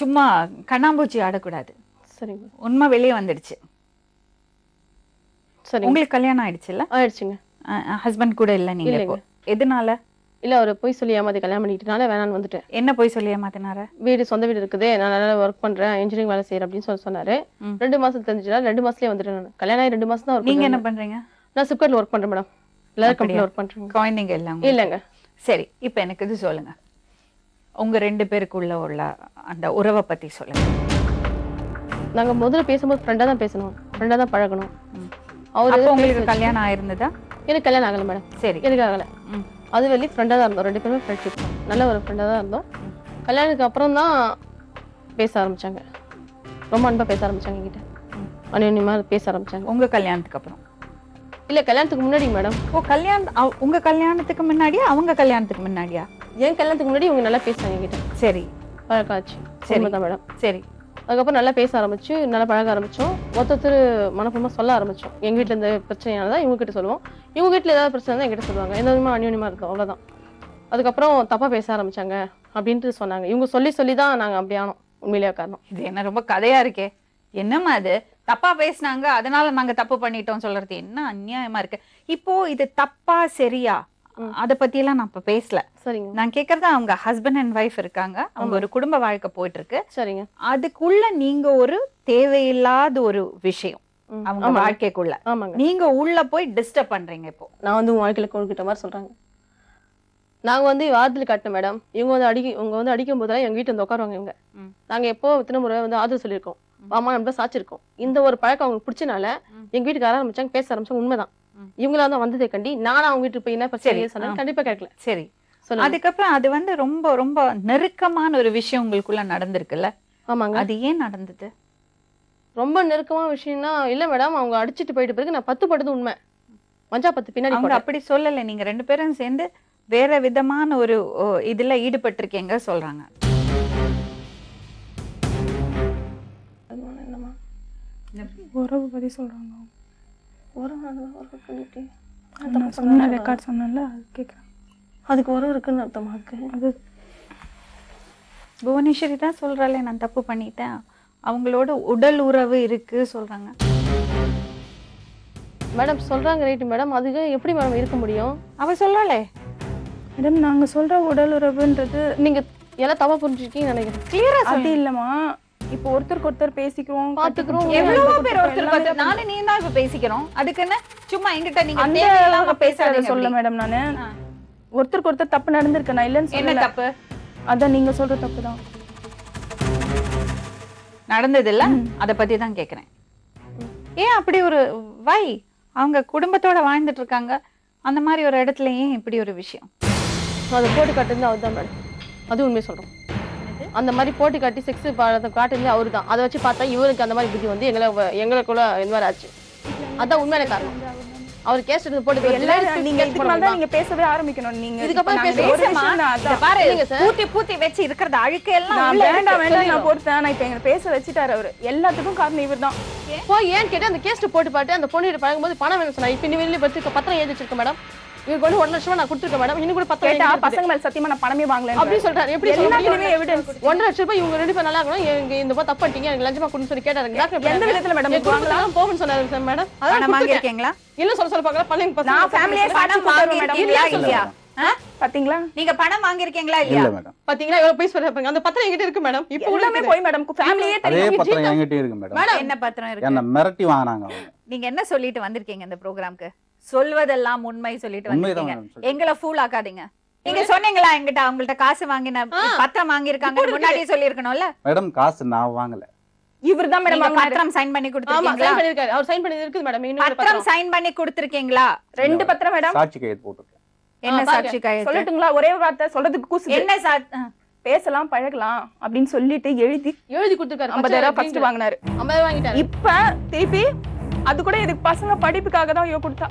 சும்மா கண்ணாம்பூச்சி ஆடக்கூடாது. சரிங்க. உண்மை வெளியே வந்துடுச்சு. சரி. உங்களுக்கு கல்யாணம் ஆயிடுச்சுல? ஆயிடுச்சுங்க. ஹஸ்பண்ட் கூட இல்ல நீங்க இப்போ. எதனால? இல்ல ஒரு போய் சொல்லி ஏமாத்தி கல்யாணம் பண்ணிட்டனால வேணான்னு வந்துட்டேன். என்ன போய் சொல்லி ஏமாத்தினாரே? வீடு சொந்த வீடு இருக்குது. நான் நல்லா வர்க் பண்றேன். இன்ஜினியரிங் வேலை செய்யற அப்படினு சொன்னாரு. 2 மாசம் தெரிஞ்சதுல 2 மாசலயே வந்துட்டேன் நான். கல்யாணம் ஆயி 2 மாசம் தான். நீங்க என்ன பண்றீங்க? நான் சிப்காட்ல வர்க் பண்றேன் மேடம். எல்லார கம்பெனில வர்க் பண்றேன். காயினிங் எல்லாம் இல்லங்க. சரி, இப்போ எனக்கு இது சொல்லுங்க. உங்க ரெண்டு பேருக்குள்ள உள்ள அந்த உறவை பத்தி சொல்லுங்க. நாங்க முதல்ல பேசும்போது ஃப்ரெண்டா தான் பேசணும். ஃப்ரெண்டா தான் பழகணும். அவரே உங்களுக்கு கல்யாணம் ஆயிருந்ததா? எனக்கு கல்யாணம் ஆகல மேடம். சரி. எனக்கு ஆகல. அது வெளிய ஃப்ரெண்டா தான் இருந்தோம். ரெண்டு பேரும் ஃப்ரெண்ட்ஷிப் நல்ல ஒரு ஃப்ரெண்டா தான் இருந்தோம். கல்யாணத்துக்கு அப்புறம் தான் பேச ஆரம்பிச்சாங்க. ரொம்ப அன்பா பேச ஆரம்பிச்சாங்க என்கிட்ட. அனியனிமா பேச ஆரம்பிச்சாங்க. உங்க கல்யாணத்துக்கு அப்புறம்? இல்ல கல்யாணத்துக்கு முன்னாடி மேடம். ஓ கல்யாணம் உங்க கல்யாணத்துக்கு முன்னாடியா அவங்க கல்யாணத்துக்கு முன்னாடியா? ஏன் கல்யாணத்துக்கு முன்னாடி இவங்க நல்லா பேசாங்க என்கிட்ட. சரி. பழகாச்சு. சரிமா மேடம். சரி. அதுக்கப்புறம் நல்லா பேச ஆரம்பிச்சு நல்லா பழக ஆரம்பிச்சோம். மொத்தத்திரு மனப்பூர்வமா சொல்ல ஆரம்பிச்சோம். எங்க வீட்டுல இந்த பிரச்சனையானதான் இவங்க கிட்ட சொல்லுவோம். இவங்க வீட்டுல ஏதாவது பிரச்சனை தான் எங்கிட்ட சொல்லுவாங்க. எந்த விதமா அன்யோன்யமா இருக்கும் அவ்வளவுதான். அதுக்கப்புறம் தப்பா பேச ஆரம்பிச்சாங்க அப்படின்ட்டு சொன்னாங்க. இவங்க சொல்லி சொல்லிதான் நாங்க அப்படி ஆனோம். உண்மையிலேயே காரணம் இது என்ன ரொம்ப கதையா இருக்கே. என்னமா அது தப்பா பேசினாங்க அதனால நாங்க தப்பு பண்ணிட்டோம் சொல்றது என்ன அநியாயமா இருக்கு. இப்போ இது தப்பா சரியா அத பத்தி எல்லாம் நான் இப்ப பேசல. சரிங்க. நான் கேக்குறது அவங்க ஹஸ்பண்ட் அண்ட் வைஃப் இருக்காங்க. அவங்க ஒரு குடும்ப வாழ்க்கை போயிட்டு இருக்கு. சரிங்க. அதுக்குள்ள நீங்க ஒரு தேவையில்லாத ஒரு விஷயம் அவங்க வாழ்க்கைக்குள்ள நீங்க உள்ள போய் டிஸ்டர்ப் பண்றீங்க. இப்போ நான் வந்து வாழ்க்கையில கொண்டுகிட்ட மாதிரி சொல்றாங்க. நாங்க வந்து வாதத்துல கட்டணும் மேடம். இவங்க வந்து அடிக்கும் போதெல்லாம் எங்க வீட்டு வந்து உட்காருவாங்க இவங்க. நாங்க எப்போ இத்தனை முறை வந்து ஆதரவு சொல்லியிருக்கோம். ஆமா நம்ம சாச்சிருக்கோம். இந்த ஒரு பழக்கம் அவங்களுக்கு பிடிச்சனால எங்க வீட்டுக்கு ஆரம்பிச்சாங்க பேச ஆரம்பிச்சாங்க. உண்மைதான். இவங்களா தான் வந்ததே கண்டி நானும் அவங்க வீட்டுக்கு போய் என்ன பிரச்சனை சொன்னா கண்டிப்பா கேட்கல. சரி. அதுக்கப்புறம் அது வந்து ரொம்ப ரொம்ப நெருக்கமான ஒரு விஷயம் உங்களுக்குள்ள நடந்திருக்குல்ல? ஆமாங்க. அது ஏன் நடந்தது? ரொம்ப நெருக்கமான விஷயம்னா இல்ல மேடம் அவங்க அடிச்சிட்டு போயிட்டு பிறகு நான் 10 படுது உண்மை மஞ்சா 10 பின்னாடி அவங்க அப்படி சொல்லல. நீங்க ரெண்டு பேரும் சேர்ந்து வேற விதமான ஒரு இதுல ஈடுபட்டு இருக்கீங்க சொல்றாங்க. உறவு பத்தி சொல்றாங்க. ஒரு ரெக்கார்ட் சொன்னால கேட்குறேன். அதுக்கு உறவு இருக்குன்னு அர்த்தமா இருக்கு. அது புவனேஸ்வரி தான் சொல்கிறாள் நான் தப்பு பண்ணிட்டேன் அவங்களோட உடல் உறவு இருக்கு சொல்கிறாங்க மேடம். சொல்கிறாங்க ரைட்டு மேடம். அதுக்கு எப்படி மேடம் இருக்க முடியும்? அவள் சொல்கிறாளே மேடம். நாங்கள் சொல்கிற உடல் உறவுன்றது நீங்கள் எல்லாம் தவா புரிஞ்சுருக்கீங்கன்னு நினைக்கிறேன். கிளியராக அது இல்லைம்மா. இப்போ ஒருத்தருக்கு ஒருத்தர் பேசிக்கிறோம் பாத்துக்கிறோம். எவ்வளவோ பேர் ஒருத்தர் பத்தி நானே நீ தான் இப்ப பேசிக்கிறோம். அதுக்கு என்ன சும்மா என்கிட்ட நீங்க தேவையில்லாம பேசாத சொல்ல மேடம். நானு ஒருத்தருக்கு ஒருத்தர் தப்பு நடந்துருக்கு நான் இல்லன்னு சொல்லல. என்ன தப்பு? அத நீங்க சொல்ற தப்பு தான் நடந்தது இல்ல. அத பத்தி தான் கேக்குறேன். ஏன் அப்படி ஒரு வை அவங்க குடும்பத்தோட வாழ்ந்துட்டு இருக்காங்க அந்த மாதிரி ஒரு இடத்துல ஏன் இப்படி ஒரு விஷயம் அது போட்டு கட்டுறது? அதுதான் மேடம். அது உண்மையை சொல்றோம். அந்த மாதிரி போட்டு காட்டி செக்ஸ் காட்டுறது அவரு தான். அதை வச்சு பார்த்தா இவருக்கு அந்த மாதிரி புத்தி வந்து எங்களுக்குள்ள இந்த மாதிரி ஆச்சு. அதான் உண்மையான காரணம். அவர் கேஸ் போட்டு எல்லாரும் நீங்க பேசவே ஆரம்பிக்கணும். நீங்க இதுக்கப்புறம் நான் போட்டேன். இப்ப எங்க பேச வச்சுட்டாரு அவரு. எல்லாத்துக்கும் காரணம் இவர் தான். ஏன்னு கேட்டு அந்த கேஸ்ட் போட்டு பாட்டு அந்த பொண்ணுகிட்ட பழகும்போது பணம் வேணும் சொன்னா. இப்ப இனிமேல் பத்திரிக்கை பத்திரம் எழுதி வச்சிருக்க மேடம். இவருக்கு வந்து 1 லட்சம் நான் கொடுத்துருக்கேன் மேடம். இன்னும் கூட 10 பசங்க மேல சத்தியமா நான் பணமே வாங்கல அப்படின்னு சொல்றாரு. எப்படி 1.5 லட்சம் ரூபாய் இவங்க ரெண்டு பேரும் நல்லா இருக்கணும். இந்த பா தப்பு பண்ணிட்டீங்க எனக்கு லஞ்சமா கொடுன்னு சொல்லி கேட்டாரு. எந்த விதத்துல மேடம் போகணும்னு சொன்னாரு மேடம். அதான் வாங்கிருக்கீங்களா இல்ல சொல்ல சொல்ல பாக்கலாம் பண்ணி நான் ஃபேமிலியே பணம் வாங்குறேன் மேடம். இல்லையா இல்லையா பாத்தீங்களா நீங்க பணம் வாங்கிருக்கீங்களா இல்லையா பாத்தீங்களா எவ்வளவு பைஸ் வரப்பங்க. அந்த பத்திரம் என்கிட்ட இருக்கு மேடம். இப்போ உள்ளமே போய் மேடம் ஃபேமிலியே தெரியும். பத்திரம் என்கிட்ட இருக்கு மேடம். என்ன பத்திரம் இருக்கு? என்ன மிரட்டி வாங்குறாங்க. நீங்க என்ன சொல்லிட்டு வந்திருக்கீங்க இந்த புரோகிராம்க்கு? சொல்வதெல்லாம் உண்மை சொல்லிட்டு வந்திருக்கீங்க. எங்களை ஃபூல் ஆகாதீங்க. நீங்க சொன்னீங்களா என்கிட்ட அவங்கள்ட்ட காசு வாங்கின பத்திரம் வாங்கிருக்காங்க முன்னாடியே சொல்லி இருக்கணும்ல மேடம். காசு நான் வாங்கல. இவர்தான் மேடம் அந்த பத்திரம் சைன் பண்ணி கொடுத்திருக்கீங்களா? ஆமா, பண்ணிருக்காரு. அவர் சைன் பண்ணி இருக்கு மேடம். இன்னொரு பத்திரம் சைன் பண்ணி கொடுத்திருக்கீங்களா? ரெண்டு பத்திரம் மேடம். சாட்சி கையெழுத்து போட்டுருக்கேன். என்ன சாட்சி கையெழுத்து? சொல்லட்டுங்களா? ஒரே வார்த்தை சொல்றதுக்கு கூசுது. என்ன சாட்சி? பேசலாம் பழகலாம் அப்படினு சொல்லிட்டு எழுதி எழுதி கொடுத்திருக்காரு. 50000 ஃபர்ஸ்ட் வாங்குனாரு. 50000 வாங்கிட்டாரு. இப்போ திருப்பி அது கூட இதுக்கு பசங்க படிப்புக்காக தான் இவ கொடுத்தா.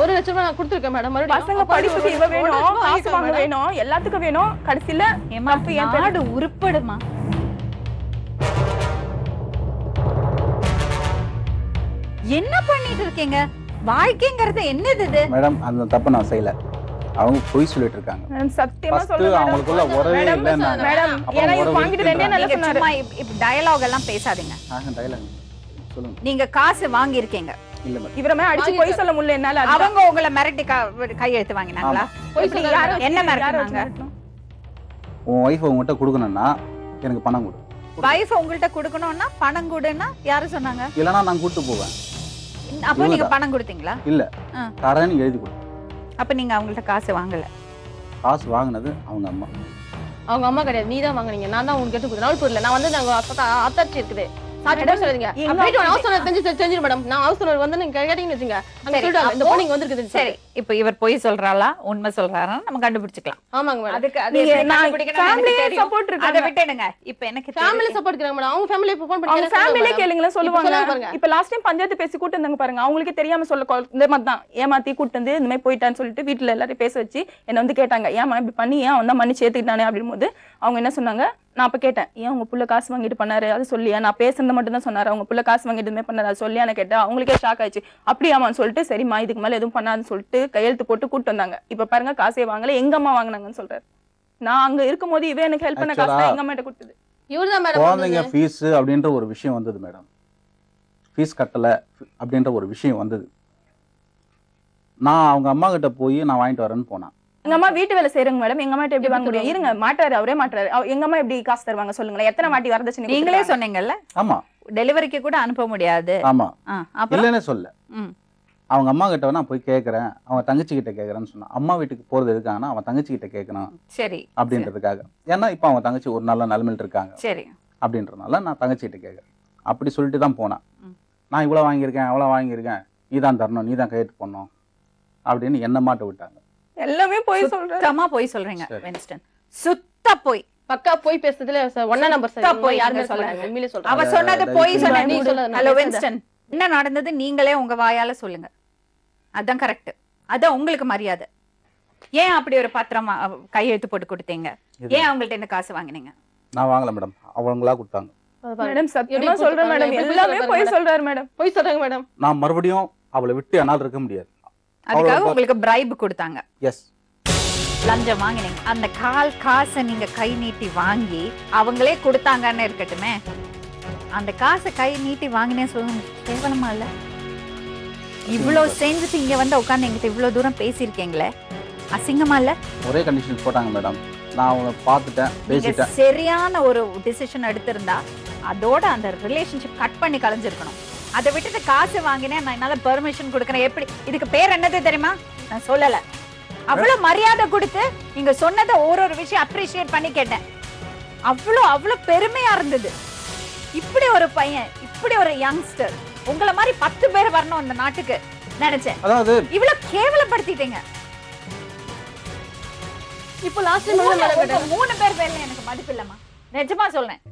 100000 நான் கொடுத்திருக்கேன் மேடம். மறுபடியும் பசங்க படிப்புக்கு இவ வேணும், காசு வாங்க வேணும், எல்லாத்துக்கும் வேணும். கடைசில எம்மாப்பு என் பேடு உருப்படுமா? என்ன பண்ணிட்டு இருக்கீங்க? வாழ்க்கைங்கிறது என்னது இது? மேடம் அந்த தப்பு நான் செய்யல. அவங்க போய் சொல்லிட்டு இருக்காங்க. நான் சத்தியமா சொல்றேன் அவங்களுக்குள்ள வரவே இல்ல மேடம். ஏனா இது வாங்கிட்டு ரெண்டே நாள்ல சொன்னாரு. சும்மா இப்ப டயலாக் எல்லாம் பேசாதீங்க. ஆஹா டயலாக் சொல்லுங்க. நீங்க காசு வாங்கி இருக்கீங்க இல்ல மேடம். இவரமே அடிச்சு போய் சொல்ல முடியல என்னால. அவங்க உங்களை மிரட்டி கையெழுத்து வாங்கினாங்களா? போய் சொல்லி யாரும் என்ன மிரட்டுறாங்க? உன் வைஃப் உன்கிட்ட கொடுக்கணும்னா எனக்கு பணம் கொடு. வைஃப் உங்கள்ட்ட கொடுக்கணும்னா பணம் கொடுன்னா யாரு சொன்னாங்க? இல்லனா நான் கூட்டி போவேன். அப்ப நீங்க பணம் கொடுத்தீங்களா? இல்ல தரேன்னு எழுதி கொடு. அப்ப நீங்க அவங்கள்ட்ட காசு வாங்கல? காசு வாங்குனது அவங்க அம்மா. அவங்க அம்மா கிட்ட நீ தான் வாங்குனீங்க. நான் தான் உங்களுக்கு எடுத்து கொடுத்தேன். புரியல. நான் வந்து நாங்க அத்தாச்சி இருக்குது. சாட்சியா சொல்றீங்க. அப்படியே நான் சொன்னது தெரிஞ்சு மேடம். நான் அவசரம் வந்து நீங்க கேட்டீங்கன்னு வெச்சீங்க. அங்க சொல்றாங்க இந்த பொண்ணு இங்க வந்திருக்குது. சரி. இப்போ இவர் போய் சொல்றாளா உண்மை சொல்றாரா நம்ம கண்டுபிடிச்சுக்கலாம். ஆமாங்க மேடம். அதுக்கு அது நான் ஃபேமிலி சப்போர்ட் இருக்கு. அத விட்டுடுங்க. இப்போ எனக்கு ஃபேமிலி சப்போர்ட் கேக்குறாங்க மேடம். அவங்க ஃபேமிலி ஃபோன் பண்ணி அவங்க ஃபேமிலியே கேளுங்களே சொல்லுவாங்க. இப்போ லாஸ்ட் டைம் பஞ்சாயத்து பேசி கூட்டி வந்தாங்க பாருங்க. அவங்களுக்கு தெரியாம சொல்ல இந்த மாதிரி தான் ஏமாத்தி கூட்டி வந்து இந்த மாதிரி போய்ட்டான்னு சொல்லிட்டு வீட்ல எல்லாரும் பேசி வச்சு என்ன வந்து கேட்டாங்க. ஏமா இப்படி பண்ணி ஏன் வந்தா மணி சேத்திட்டானே அப்படிம்போது அவங்க என்ன சொன்னாங்க? நான் அப்ப கேட்டேன் ஏன் உங்க புள்ள காசு வாங்கிட்டு பண்ணாரு அது சொல்லியா? நான் பேசுறது மட்டும் தான் சொன்னாரு. அவங்க புள்ள காசு வாங்கிட்டு பண்ணாரு அது சொல்லியா கேட்டா அவங்களுக்கே ஷாக் ஆயிடுச்சு. அப்படியாமான்னு சொல்லிட்டு சரிம்மா இதுக்கு மேல எதுவும் பண்ணாதுன்னு சொல்லிட்டு கையெழுத்து போட்டு கூட்டு வந்தாங்க. இப்ப பாருங்க காசே வாங்கல. எங்க அம்மா வாங்கினாங்கன்னு சொல்றாரு. நான் அங்க இருக்கும் போது இவன் எனக்கு ஹெல்ப் பண்ண காசு தான் எங்க அம்மா கிட்ட கொடுத்தது. இவர்தான் மேடம் வாங்குங்க ஃபீஸ் அப்படின்ற ஒரு விஷயம் வந்தது மேடம். ஃபீஸ் கட்டல அப்படின்ற ஒரு விஷயம் வந்தது. நான் அவங்க அம்மா கிட்ட போய் நான் வாங்கிட்டு வரேன்னு போனேன். எங்க அம்மா வீட்டு வேலை செய்யறங்க மேடம். எங்க அம்மா எப்படி வாங்க முடியும்? இருங்க மாட்டாரு அவரே மாட்டாரு. எங்க அம்மா எப்படி காசு தருவாங்க சொல்லுங்களேன்? எத்தனை மாட்டி வரதட்சணை நீங்களே சொன்னீங்கல்ல? ஆமா. டெலிவரிக்கு கூட அனுப்ப முடியாது. ஆமா. இல்லனே சொல்ல அவங்க அம்மா கிட்ட நான் போய் கேக்குறேன். அவன் தங்கச்சி கிட்ட கேக்குறேன்னு சொன்னா அம்மா வீட்டுக்கு போறது இருக்காங்கன்னா அவன் தங்கச்சி கிட்ட கேட்கணும். சரி. அப்படின்றதுக்காக ஏன்னா இப்ப அவன் தங்கச்சி ஒரு நல்ல நிலைமையில இருக்காங்க. சரி. அப்படின்றதுனால நான் தங்கச்சி கிட்ட கேக்குறேன். அப்படி சொல்லிட்டு தான் போனான். நான் இவ்வளவு வாங்கியிருக்கேன் அவ்வளவு வாங்கியிருக்கேன் நீதான் தரணும் நீதான் கையெழுத்து பண்ணணும் அப்படின்னு என்ன மாட்ட விட்டாங்க. எல்லாமே போய் சொல்றேன். தம்மா போய் சொல்றீங்க வின்ஸ்டன். சுத்த போய் பக்கா போய் பேசுறதுல 1 நம்பர் சார். போய் யாருமே சொல்றாங்க. உண்மையிலே சொல்றாங்க. அவ சொன்னது போய் சொன்னா நீ சொல்றது. ஹலோ வின்ஸ்டன் என்ன நடந்தது நீங்களே உங்க வாயால சொல்லுங்க. அதான் கரெக்ட். அத உங்களுக்கு மரியாதை. ஏன் அப்படி ஒரு பத்திரம் கையெழுத்து போட்டு கொடுத்தீங்க? ஏன் அவங்கள்ட்ட இந்த காசு வாங்குனீங்க? நான் வாங்கல மேடம். அவங்களா கொடுத்தாங்க. மேடம் சத்தியமா சொல்றேன் மேடம். எல்லாமே போய் சொல்றாரு மேடம். போய் சொல்றாங்க மேடம். நான் மறுபடியும் அவளை விட்டு என்னால இருக்க முடியாது. அதுக்காக உங்களுக்கு பிரைப் கொடுத்தாங்க. எஸ். லஞ்சம் வாங்கினீங்க. அந்த கால் காசை நீங்க கை நீட்டி வாங்கி அவங்களே கொடுத்தாங்கன்னு இருக்கட்டுமே. அந்த காசை கை நீட்டி வாங்கினேன்னு சொல்லுங்க. கேவலமா இல்ல? இவ்வளவு செஞ்சுட்டு இங்க வந்து உட்காந்து எங்கிட்ட இவ்வளவு தூரம் பேசியிருக்கீங்களே அசிங்கமா இல்ல? ஒரே கண்டிஷன் போட்டாங்க மேடம். நான் அவங்களை பார்த்துட்டேன் பேசிட்டேன். சரியான ஒரு டிசிஷன் எடுத்திருந்தா அதோட அந்த ரிலேஷன்ஷிப் கட் பண்ணி கலைஞ்சிருக்கணும். அதை விட்டுட்டு காசு வாங்கினேன் நான் என்னால பெர்மிஷன் கொடுக்கறேன் எப்படி? இதுக்கு பேர் என்னது தெரியுமா? நான் சொல்லல. அவ்வளவு மரியாதை கொடுத்து நீங்க சொன்னதை ஒரு விஷயம் அப்ரிஷியேட் பண்ணி கேட்டேன். அவ்வளவு பெருமையா இருந்தது. இப்படி ஒரு பையன் இப்படி ஒரு யங்ஸ்டர் உங்களை மாதிரி 10 பேர் வரணும் இந்த நாட்டுக்கு நினைச்சேன். அதாவது இவ்வளவு கேவலப்படுத்திட்டீங்க. இப்போ லாஸ்ட் டைம் 3 பேர் பேர்ல எனக்கு மதிப்பு இல்லமா. நிஜமா சொல்றேன்.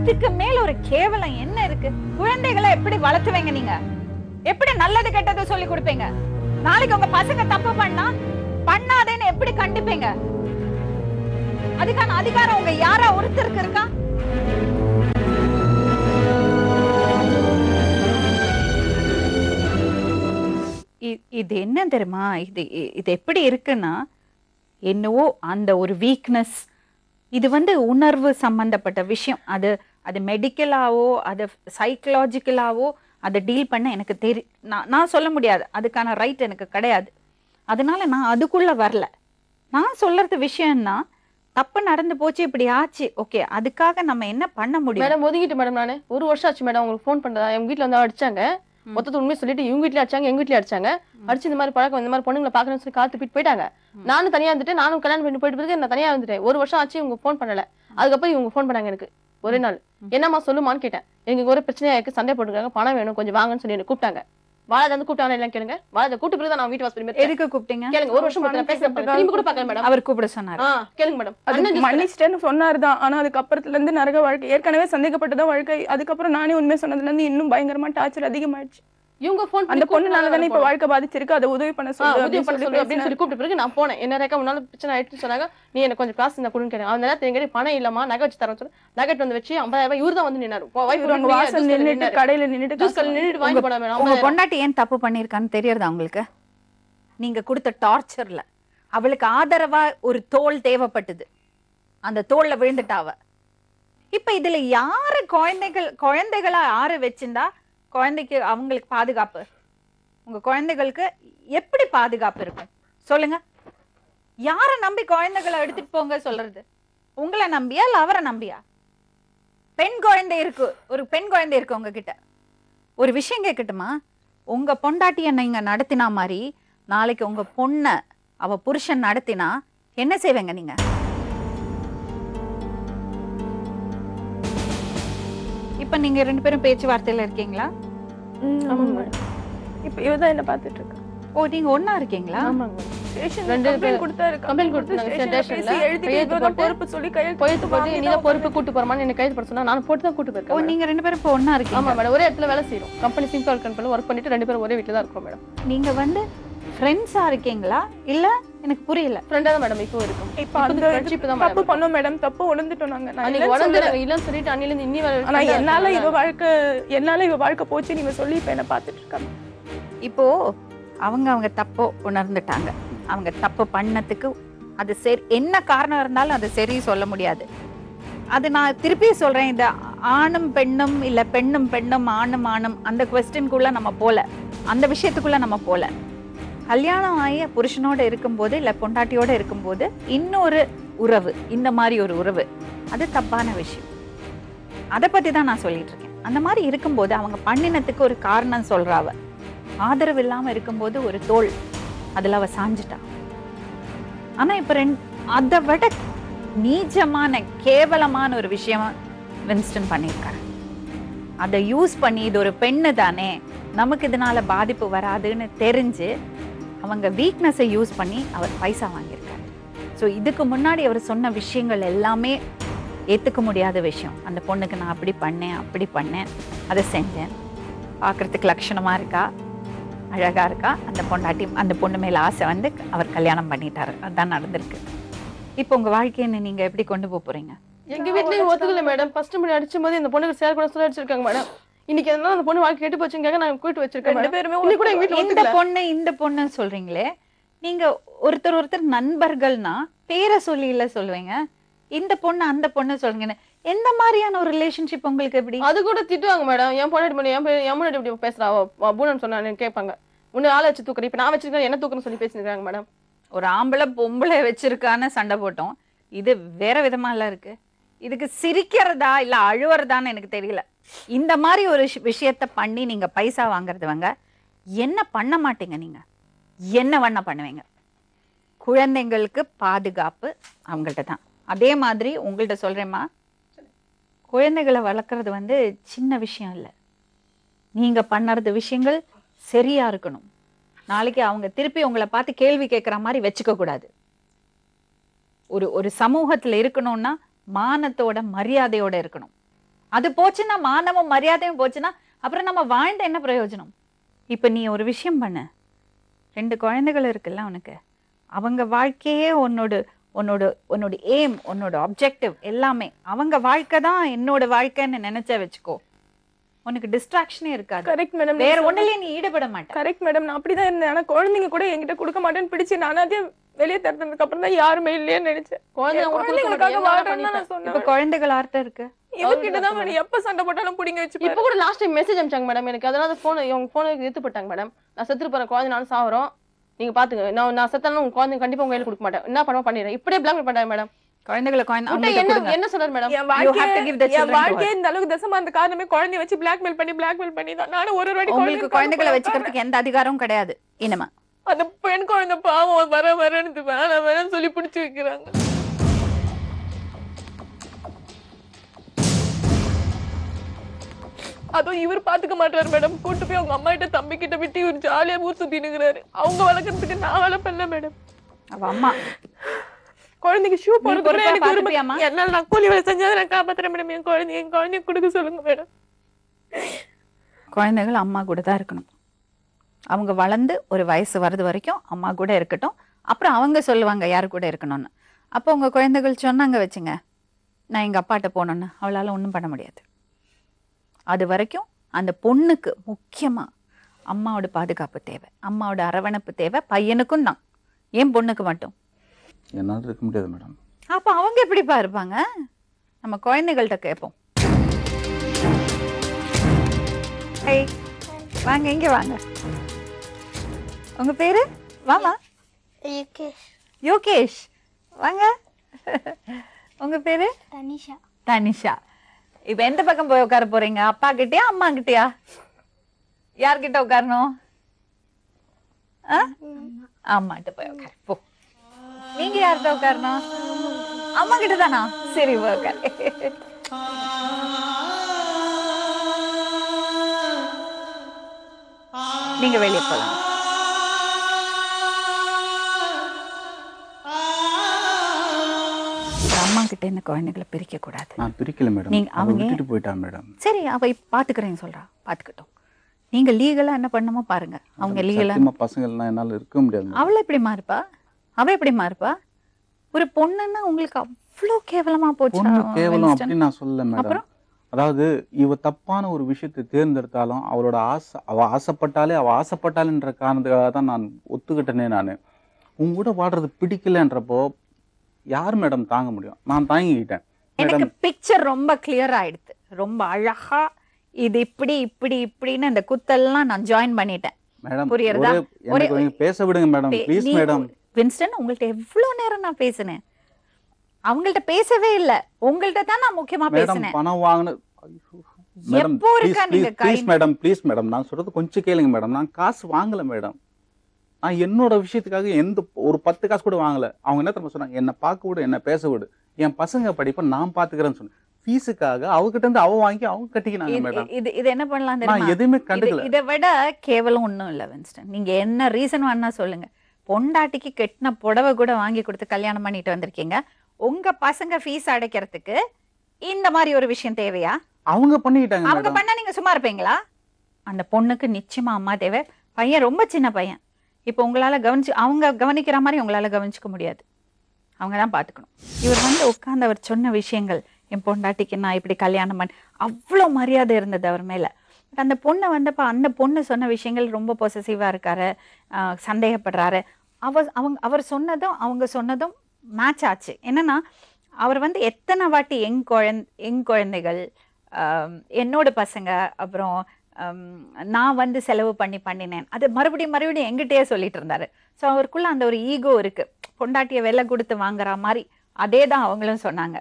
இதுக்கு மேல ஒரு கேவலம் என்ன இருக்கு? குழந்தைகளை எப்படி வளர்த்துவீங்க நீங்க? எப்படி நல்லது கெட்டது சொல்லி கொடுப்பீங்க? நாளைக்கு உங்க பசங்க தப்பு பண்ணாதேன்னு எப்படி கண்டிப்பீங்க? அதுக்கான அதிகாரம் உங்க யாரா ஒருத்தருக்கு இருக்கா? இது என்ன தெரியுமா? இது எப்படி இருக்குன்னா என்னவோ அந்த ஒரு வீக்னஸ். இது வந்து உணர்வு சம்பந்தப்பட்ட விஷயம். அது மெடிக்கலாவோ அது சைக்கலாஜிக்கலாவோ அதை டீல் பண்ண எனக்கு நான் சொல்ல முடியாது. அதுக்கான ரைட் எனக்கு கிடையாது. அதனால நான் அதுக்குள்ள வரல. நான் சொல்றது விஷயம்னா தப்பு நடந்து போச்சு இப்படி ஆச்சு ஓகே அதுக்காக நம்ம என்ன பண்ண முடியும்? ஒதுக்கிட்டு மேடம். நானு 1 வருஷம் ஆச்சு மேடம் உங்களுக்கு ஃபோன் பண்றதா. எங்க வீட்டுல வந்து அடிச்சாங்க மொத்தத்துல உண்மை சொல்லிட்டு இவங்க வீட்ல அடிச்சாங்க எங்க வீட்ல அடிச்சாங்க அடிச்சு இந்த மாதிரி பழக்கம் இந்த மாதிரி பொண்ணுங்களை பார்க்கணும்னு சொல்லி காத்து பிட் போய்ட்டாங்க நானும் தனியா வந்துட்டு நானும் கல்யாணம் பண்ணி போயிட்டு பிறகு நான் தனியா வந்துட்டேன் ஒரு வருஷம் ஆச்சு இவங்க ஃபோன் பண்ணல அதுக்கு அப்புறம் இவங்க ஃபோன் பண்ணாங்க எனக்கு ஒரே நாள் என்னமா சொல்லுமான்னு கேட்டேன் எனக்கு ஒரு பிரச்சனை ஆயிருக்கு சண்டை போட்டுறாங்க பணம் வேணும் கொஞ்சம் வாங்கன்னு சொல்லி என்ன கூப்பிட்டாங்க வாளை வந்து கூப்பிட்டானே எல்லாம் கேளுங்க வாளை கூட்டி பிறகு நான் வீட்டு வாசல் மேல எதுக்கு கூப்பிட்டீங்க கேளுங்க ஒரு வருஷம் பத்தின பேச திரும்ப கூட பார்க்கல மேடம் அவர் கூப்பிட சொன்னாரு கேளுங்க மேடம் அண்ணன் மன்னிச்சிட்டேன்னு சொன்னாரு தான் ஆனா அதுக்கு அப்புறத்துல இருந்து நரக வாழ்க்கை ஏற்கனவே சந்தேகப்பட்டதா வாழ்க்கை அதுக்கு அப்புறம் நானே உண்மை சொன்னதுல இருந்து இன்னும் பயங்கரமா டார்ச்சர் அதிகமாயிடுச்சு இவங்க ஃபோன் அந்த பொண்ணுனால தான இப்ப வாழ்க்கை பாதிச்சிருக்கு அத உதவி பண்ண சொல்லு உதவி பண்ண சொல்லு அப்படி சொல்லி கூப்பிட்ட பிறகு நான் போனேன் என்ன ரேக்க முன்னால பிரச்சனை ஆயிடுச்சு சொன்னாங்க நீ எனக்கு கொஞ்சம் காசு இந்த கொடுன்னு கேட்டாங்க அதனால தேங்கடி பணம் இல்லமா நகை வச்சு தரேன்னு சொன்னா நகை வந்து வச்சு 50000 இவர்தான் வந்து நின்னாரு வைஃப் வாசல் நின்னுட்டு கடையில நின்னுட்டு ஜூஸ் கடையில நின்னுட்டு வாங்கி போடா மேடம் உங்க பொண்டாட்டி ஏன் தப்பு பண்ணிருக்கான்னு தெரியறதா உங்களுக்கு நீங்க கொடுத்த டார்ச்சர்ல அவளுக்கு ஆதரவா ஒரு தோள் தேவைப்பட்டது அந்த தோள்ல விழுந்துட்டாவ இப்ப இதுல யார குழந்தைகளா ஆற வெச்சிண்டா குழந்தைக்கு அவங்களுக்கு பாதுகாப்பு உங்க குழந்தைகளுக்கு எப்படி பாதுகாப்பு இருக்கும் சொல்லுங்க யாரை நம்பி குழந்தைகளை எடுத்துட்டு போங்க சொல்றது உங்களை நம்பியா இல்ல அவரை நம்பியா பெண் குழந்தை இருக்கு ஒரு பெண் குழந்தை இருக்கு உங்ககிட்ட ஒரு விஷயம் கேட்கட்டுமா உங்க பொண்டாட்டியை நீங்க நடத்தினா மாதிரி நாளைக்கு உங்க பொண்ணை அவ புருஷன் நடத்தினா என்ன செய்வீங்க நீங்க இப்ப நீங்க ரெண்டு பேரும் பேச்சுவார்த்தையில இருக்கீங்களா இப்ப இவதான் என்ன பார்த்துட்டு இருக்கா ஓ நீங்க ஒண்ணா இருக்கீங்களா ஆமாங்க ஸ்டேஷன் ரெண்டு பேரும் கம்ப்ளைன்ட் கொடுத்தாங்க ஸ்டேஷன்ல எழுதி இவங்க பொறுப்பு சொல்லி கையெழுத்து போட்டு நீங்க பொறுப்பு கூட்டி போறமான்னு என்ன கையெழுத்து போட சொன்னா நான் போட்டு தான் கூட்டி போறேன் ஓ நீங்க ரெண்டு பேரும் இப்ப ஒண்ணா இருக்கீங்க ஆமா மேடம் ஒரே இடத்துல வேலை செய்றோம் கம்பெனி சிங்கல் கம்பெனில வர்க் பண்ணிட்டு ரெண்டு பேரும் ஒரே வீட்ல தான் இருக்கோம் மேடம் நீங்க வந்து ஃப்ரெண்ட்ஸா இருக்கீங்களா இல்ல எனக்கு புரியல ஃப்ரெண்டா தான் மேடம் இப்போ இருக்கும் இப்போ அந்த ஃப்ரெண்ட்ஷிப் தான் மேடம் தப்பு பண்ணோம் மேடம் தப்பு உலந்துட்டோம் நாங்க நான் உலந்துட்டேன் இல்லன்னு சொல்லிட்டு அண்ணில இருந்து இன்னி வரை நான் என்னால இவ வாழ்க்கை போச்சு நீங்க சொல்லி இப்ப என்ன பாத்துட்டு இருக்காங்க இப்போ அவங்க தப்பு உணர்ந்துட்டாங்க அவங்க தப்பு பண்ணதுக்கு அது சரி என்ன காரணம் இருந்தாலும் அது சரி சொல்ல முடியாது அது நான் திருப்பி சொல்றேன் இந்த ஆணும் பெண்ணும் இல்ல பெண்ணும் பெண்ணும் ஆணும் ஆணும் அந்த குவெஸ்டின்குள்ள நம்ம போல அந்த விஷயத்துக்குள்ள நம்ம போல கல்யாணம் ஆகிய புருஷனோட இருக்கும்போது இல்லை பொண்டாட்டியோட இருக்கும்போது இன்னொரு உறவு இந்த மாதிரி ஒரு உறவு அது தப்பான விஷயம் அதை பற்றி தான் நான் சொல்லிட்டு இருக்கேன் அந்த மாதிரி இருக்கும்போது அவங்க பண்ணினத்துக்கு ஒரு காரணம் சொல்கிறாவ ஆதரவு இல்லாமல் இருக்கும்போது ஒரு தோல் அதில் அவள் சாஞ்சிட்டா ஆனால் இப்போ அதை விட நீச்சமான கேவலமான ஒரு விஷயம் வின்ஸ்டன் பண்ணியிருக்காரு அதை யூஸ் பண்ணி இது ஒரு பெண்ணு தானே நமக்கு இதனால பாதிப்பு வராதுன்னு தெரிஞ்சு அவங்க வீக்னஸை யூஸ் பண்ணி அவர் பைசா வாங்கியிருக்காரு ஸோ இதுக்கு முன்னாடி அவர் சொன்ன விஷயங்கள் எல்லாமே ஏற்றுக்க முடியாத விஷயம் அந்த பொண்ணுக்கு நான் அப்படி பண்ணேன் அதை செஞ்சேன் பார்க்குறதுக்கு லட்சணமாக இருக்கா அழகாக இருக்கா அந்த பொண்ணு மேலே ஆசை வந்து அவர் கல்யாணம் பண்ணிட்டாரு அதுதான் நடந்திருக்கு இப்போ உங்கள் வாழ்க்கையை நீங்கள் எப்படி கொண்டு போக போகிறீங்க எங்கள் வீட்லேயும் ஒத்துக்கல மேடம் ஃபஸ்ட்டு முன்னாடி அடிச்சும் போது இந்த பொண்ணுக்கு சேர் கூட சொல்லி அடிச்சிருக்காங்க மேடம் இன்னைக்கு என்ன அந்த பொண்ணு வாழ்க்கை கேட்டு போச்சுங்க நான் கூட்டி வச்சிருக்கேன் ரெண்டு பேருமே இன்னைக்கு கூட எங்க வீட்ல இந்த பொண்ணு சொல்றீங்களே நீங்க ஒருத்தர் நண்பர்கள்னா பேரை சொல்லி இல்ல சொல்வீங்க இந்த பொண்ணு அந்த பொண்ணு சொல்றீங்க எந்த மாதிரியான ஒரு ரிலேஷன்ஷிப் உங்களுக்கு எப்படி அது கூட திட்டுவாங்க மேடம் என் பொண்ணு என் முன்னாடி இப்படி பேசுறாவ பூனன்னு சொன்னானே கேட்பாங்க உன்னை ஆளை வச்சு தூக்குற இப்ப நான் வச்சிருக்கேன் என்ன தூக்குறன்னு சொல்லி பேசிருக்காங்க மேடம் ஒரு ஆம்பளை பொம்பளை வச்சிருக்கான சண்டை போட்டோம் இது வேற விதமா எல்லாம் இருக்கு இதுக்கு சிரிக்கிறதா இல்ல அழுவுறதான்னு எனக்கு தெரியல இந்த மாதிரி ஒரு விஷயத்த பண்ணி நீங்க பைசா வாங்குறதுவங்க என்ன பண்ண மாட்டீங்க நீங்க என்ன வண்ண பண்ணுவீங்க குழந்தைங்களுக்கு பாதுகாப்பு அவங்கள்ட்ட தான் அதே மாதிரி உங்கள்கிட்ட சொல்றேம்மா குழந்தைகளை வளர்க்குறது வந்து சின்ன விஷயம் இல்லை நீங்க பண்ணுறது விஷயங்கள் சரியா இருக்கணும் நாளைக்கு அவங்க திருப்பி உங்களை பார்த்து கேள்வி கேட்குற மாதிரி வச்சுக்க கூடாது ஒரு சமூகத்தில் இருக்கணும்னா மானத்தோட மரியாதையோட இருக்கணும் அது போச்சுன்னா மானமும் மரியாதையும் போச்சுன்னா அப்புறம் நம்ம வாழ்ந்த என்ன பிரயோஜனம் இப்போ நீ ஒரு விஷயம் பண்ண ரெண்டு குழந்தைகள் இருக்குல்ல உனக்கு அவங்க வாழ்க்கையே உன்னோட எய்ம் உன்னோட ஆப்ஜெக்டிவ் எல்லாமே அவங்க வாழ்க்கை தான் என்னோட வாழ்க்கைன்னு நினைச்ச வச்சுக்கோ உனக்கு டிஸ்ட்ராக்ஷனே இருக்காது கரெக்ட் மேடம் வேற ஒண்ணுலயே நீ ஈடுபட மாட்டேன் கரெக்ட் மேடம் நான் அப்படிதான் இருந்தேன் ஆனா குழந்தைங்க கூட என்கிட்ட கொடுக்க மாட்டேன்னு பிடிச்சு நானாதே வெளியே திறந்ததுக்கு அப்புறம் தான் யாருமே இல்லையே நினைச்சேன் குழந்தைங்களுக்காக வாழணும்னு நான் சொன்னேன் இப்போ குழந்தைகள் ஆர்த்த இருக்கு இவக்கிட்ட தான் நான் எப்ப சண்டை போட்டாலும் புடிங்க வச்சு இப்போ கூட லாஸ்ட் டைம் மெசேஜ் அனுப்பிச்சாங்க மேடம் எனக்கு அதனால போன் எடுத்து போட்டாங்க மேடம் நான் செத்து போறேன் குழந்தை நானும் சாவறோம் நீங்க பாத்துங்க நான் செத்தாலும் உங்க குழந்தை கண்டிப்பா உங்க கையில கொடுக்க மாட்டேன் என்ன பண்ணுவோம் பண்ணிடுறேன் இப்படியே பிளாக்மெயில் பண்றாங்க madam You have to give the children to her. That's why you can't get a madam. You can't get a madam. You can't get a madam. You can't get a madam. You can't get a madam. You can't get a madam. You can't get a madam. You அது வரைக்கும் அந்த பொண்ணுக்கு முக்கியமா அம்மாவோட பாதுகாப்பு தேவை அம்மாவோட அரவணைப்பு தேவை பையனுக்கும் தான் ஏன் பொண்ணுக்கு மட்டும் என்னால இருக்க முடியாது மேடம் அப்ப அவங்க எப்படி பாருப்பாங்க நம்ம குழந்தைகள்ட்ட கேப்போம் ஹாய் வாங்க இங்க வாங்க உங்க பேரு வாமா யோகேஷ் யோகேஷ் வாங்க உங்க பேரு தனிஷா தனிஷா இப்ப எந்த பக்கம் போய் உட்கார போறீங்க அப்பா கிட்டயா அம்மா கிட்டயா யார் கிட்ட உட்காரணும் அம்மா கிட்ட போய் உட்கார் போ நீங்க யார் கிட்ட உட்காரணும் அம்மா கிட்ட தானா சரி உட்கார் நீங்க வெளிய போலாம் அம்மா கிட்ட என்ன குழந்தைகளை பிரிக்க கூடாது நான் பிரிக்கல மேடம் நீங்க அவங்க விட்டுட்டு போய்டா மேடம் சரி அவ பாத்துக்கறேன்னு சொல்றா பாத்துக்கிட்டோம் நீங்க லீகலா என்ன பண்ணணுமோ பாருங்க அவங்க லீகலா நம்ம பசங்கள என்னால இருக்க முடியாது அவளை இப்படி மாறுப்பா அவ இப்படி மாறுப்பா ஒரு பொண்ணுன்னா உங்களுக்கு அவ்ளோ கேவலமா போச்சா பொண்ணு கேவலம் அப்படி நான் சொல்லல மேடம் அதாவது இவ தப்பான ஒரு விஷயத்தை தேர்ந்தெடுத்தாலும் அவளோட ஆசை அவ ஆசைப்பட்டாலே அவ ஆசைப்பட்டாலன்ற காரணத்துக்காக தான் நான் ஒத்துக்கிட்டேனே நான் உங்க கூட வாடுறது பிடிக்கலன்றப்போ யார் மேடம் தாங்க முடியும் நான் தாங்கிட்டேன் எனக்கு பிக்சர் ரொம்ப கிளியர் ஆயிடுது ரொம்ப அழகா இது இப்படி இப்படி இப்படின்னு அந்த குத்தல்லாம் நான் ஜாயின் பண்ணிட்டேன் மேடம் புரியுதா எனக்கு பேச விடுங்க மேடம் ப்ளீஸ் மேடம் வின்ஸ்டன் உங்கள்ட்ட எவ்வளவு நேரம் நான் பேசினேன் அவங்கள்ட்ட பேசவே இல்ல உங்கள்ட்ட தான் நான் முக்கியமா பேசினேன் மேடம் பணம் வாங்குன madam please madam please madam நான் சொல்றது கொஞ்சம் கேளுங்க மேடம் நான் காசு வாங்கல மேடம் I என்னோட விஷயத்துக்காக எந்த ஒரு 10 காசு கூட வாங்கல அவங்க என்ன தரமா சொன்னாங்க என்ன பாக்க விடு என்ன பேச விடு என் பசங்க படிப்ப நான் பாத்துக்கறேன்னு சொன்னாங்க ஃபீஸ்க்காக அவகிட்ட இருந்து அவ வாங்கி அவங்க கட்டிக்கினாங்க மேடம் இது இது என்ன பண்ணலாம் தெரியுமா நான் எதுமே கண்டுக்கல இத விட கேவலம் ஒண்ணும் இல்ல வின்ஸ்டன் நீங்க என்ன ரீசன் வேணா சொல்லுங்க பொண்டாட்டிக்கு கெட்டன புடவை கூட வாங்கி கொடுத்து கல்யாணம் பண்ணிட்டு வந்திருக்கீங்க உங்க பசங்க ஃபீஸ் அடைக்கிறதுக்கு இந்த மாதிரி ஒரு விஷயம் தேவையா அவங்க பண்ணிட்டாங்க மேடம் அவங்க பண்ணா நீங்க சும்மா இருப்பீங்களா அந்த பொண்ணுக்கு நிச்சயமா அம்மா தேவை பையன் ரொம்ப சின்ன பையன் இப்போ உங்களால கவனிச்சு அவங்க கவனிக்கிற மாதிரி உங்களால கவனிச்சுக்க முடியாது. அவங்க தான் பாத்துக்கணும். இவர் வந்து உட்கார்ந்து அவர் சொன்ன விஷயங்கள் என் பொண்டாட்டிக்கு நான் இப்படி கல்யாணம் பண்ண அவ்ளோ மரியாதை இருந்தது அவர் மேல. பட் அந்த பொண்ணு வந்தப்ப அந்த பொண்ணு சொன்ன விஷயங்கள் ரொம்ப பொசசிவா இருக்காரு சந்தேகப்படுறாரு. அவர் சொன்னதும் அவங்க சொன்னதும் மேட்ச் ஆச்சு. என்னன்னா அவர் வந்து எத்தனை வாட்டி என் குழந்தைகள் என்னோட பசங்க அப்புறம் நான் வந்து செலவு பண்ணினேன் அது மறுபடியும் எங்கிட்டயே சொல்லிட்டு இருந்தாரு சோ அவருக்குள்ள அந்த ஒரு ஈகோ இருக்கு பொண்டாட்டியை வெல்ல கொடுத்து வாங்குற மாதிரி அதே தான் அவங்களும் சொன்னாங்க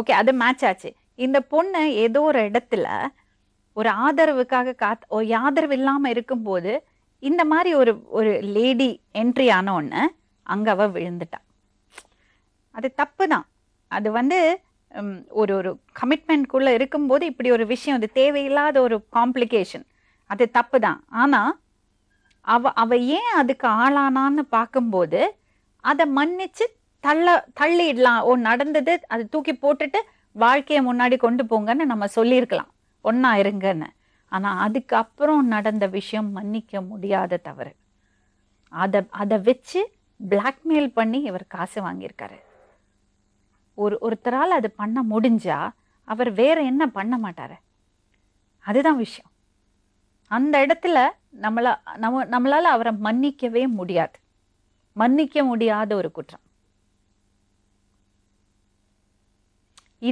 ஓகே அது மேட்ச் ஆச்சு இந்த பொண்ணு ஏதோ ஒரு இடத்துல ஒரு ஆதரவுக்காக ஆதரவு இல்லாம இருக்கும்போது இந்த மாதிரி ஒரு லேடி என்ட்ரி ஆன ஒண்ணு அங்க அவ விழுந்துட்டா அது தப்பு தான் அது வந்து ஒரு ஒரு கமிட்மென்ட் குள்ள இருக்கும்போது இப்படி ஒரு விஷயம் அது தேவையில்லாத ஒரு காம்ப்ளிகேஷன் அது தப்பு தான் ஆனா அவ ஏன் அதுக்கு ஆளானான்னு பாக்கும்போது அத மன்னிச்சு தள்ளிடலாம் ஓ நடந்தது அது தூக்கி போட்டுட்டு வாழ்க்கையை முன்னாடி கொண்டு போங்கன்னு நம்ம சொல்லியிருக்கலாம் ஒன்னா இருங்கன்னு ஆனா அதுக்கு அப்புறம் நடந்த விஷயம் மன்னிக்க முடியாத தவறு அதை வச்சு பிளாக்மெயில் பண்ணி இவர் காசு வாங்கியிருக்காரு ஒருத்தரால் அது பண்ண முடிஞ்சா அவர் வேற என்ன பண்ண மாட்டாரு அதுதான் விஷயம் அந்த இடத்துல நம்மளால அவரை மன்னிக்கவே முடியாது மன்னிக்க முடியாத ஒரு குற்றம்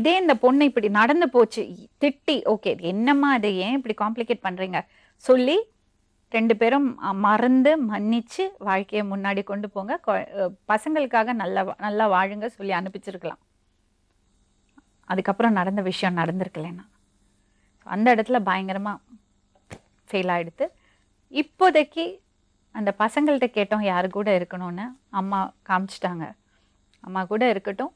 இதே இந்த பொண்ணு இப்படி நடந்து போச்சு திட்டி ஓகே என்னம்மா அதை ஏன் இப்படி காம்ப்ளிகேட் பண்றீங்க சொல்லி ரெண்டு பேரும் மறந்து மன்னிச்சு வாழ்க்கையை முன்னாடி கொண்டு போங்க பசங்களுக்காக நல்லா வாழுங்க சொல்லி அனுப்பிச்சிருக்கலாம் அதுக்கு அப்புறம் நடந்த விஷயம் நடந்துருக்கலனா அந்த இடத்துல பயங்கரமா ஃபெயில் ஆயிடுது இப்போதைக்கு அந்த பசங்கள்ட்ட கேட்டோம் யார் கூட இருக்கணும்னு அம்மா காமிச்சிட்டாங்க அம்மா கூட இருக்கட்டும்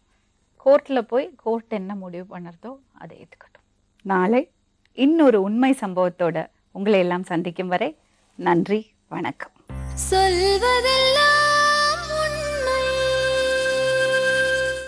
கோர்ட்ல போய் கோர்ட் என்ன முடிவு பண்ணறதோ அதை ஏத்துக்கட்டும் நாளை இன்னொரு உண்மை சம்பவத்தோட உங்களை எல்லாம் சந்திக்கும் வரை நன்றி வணக்கம்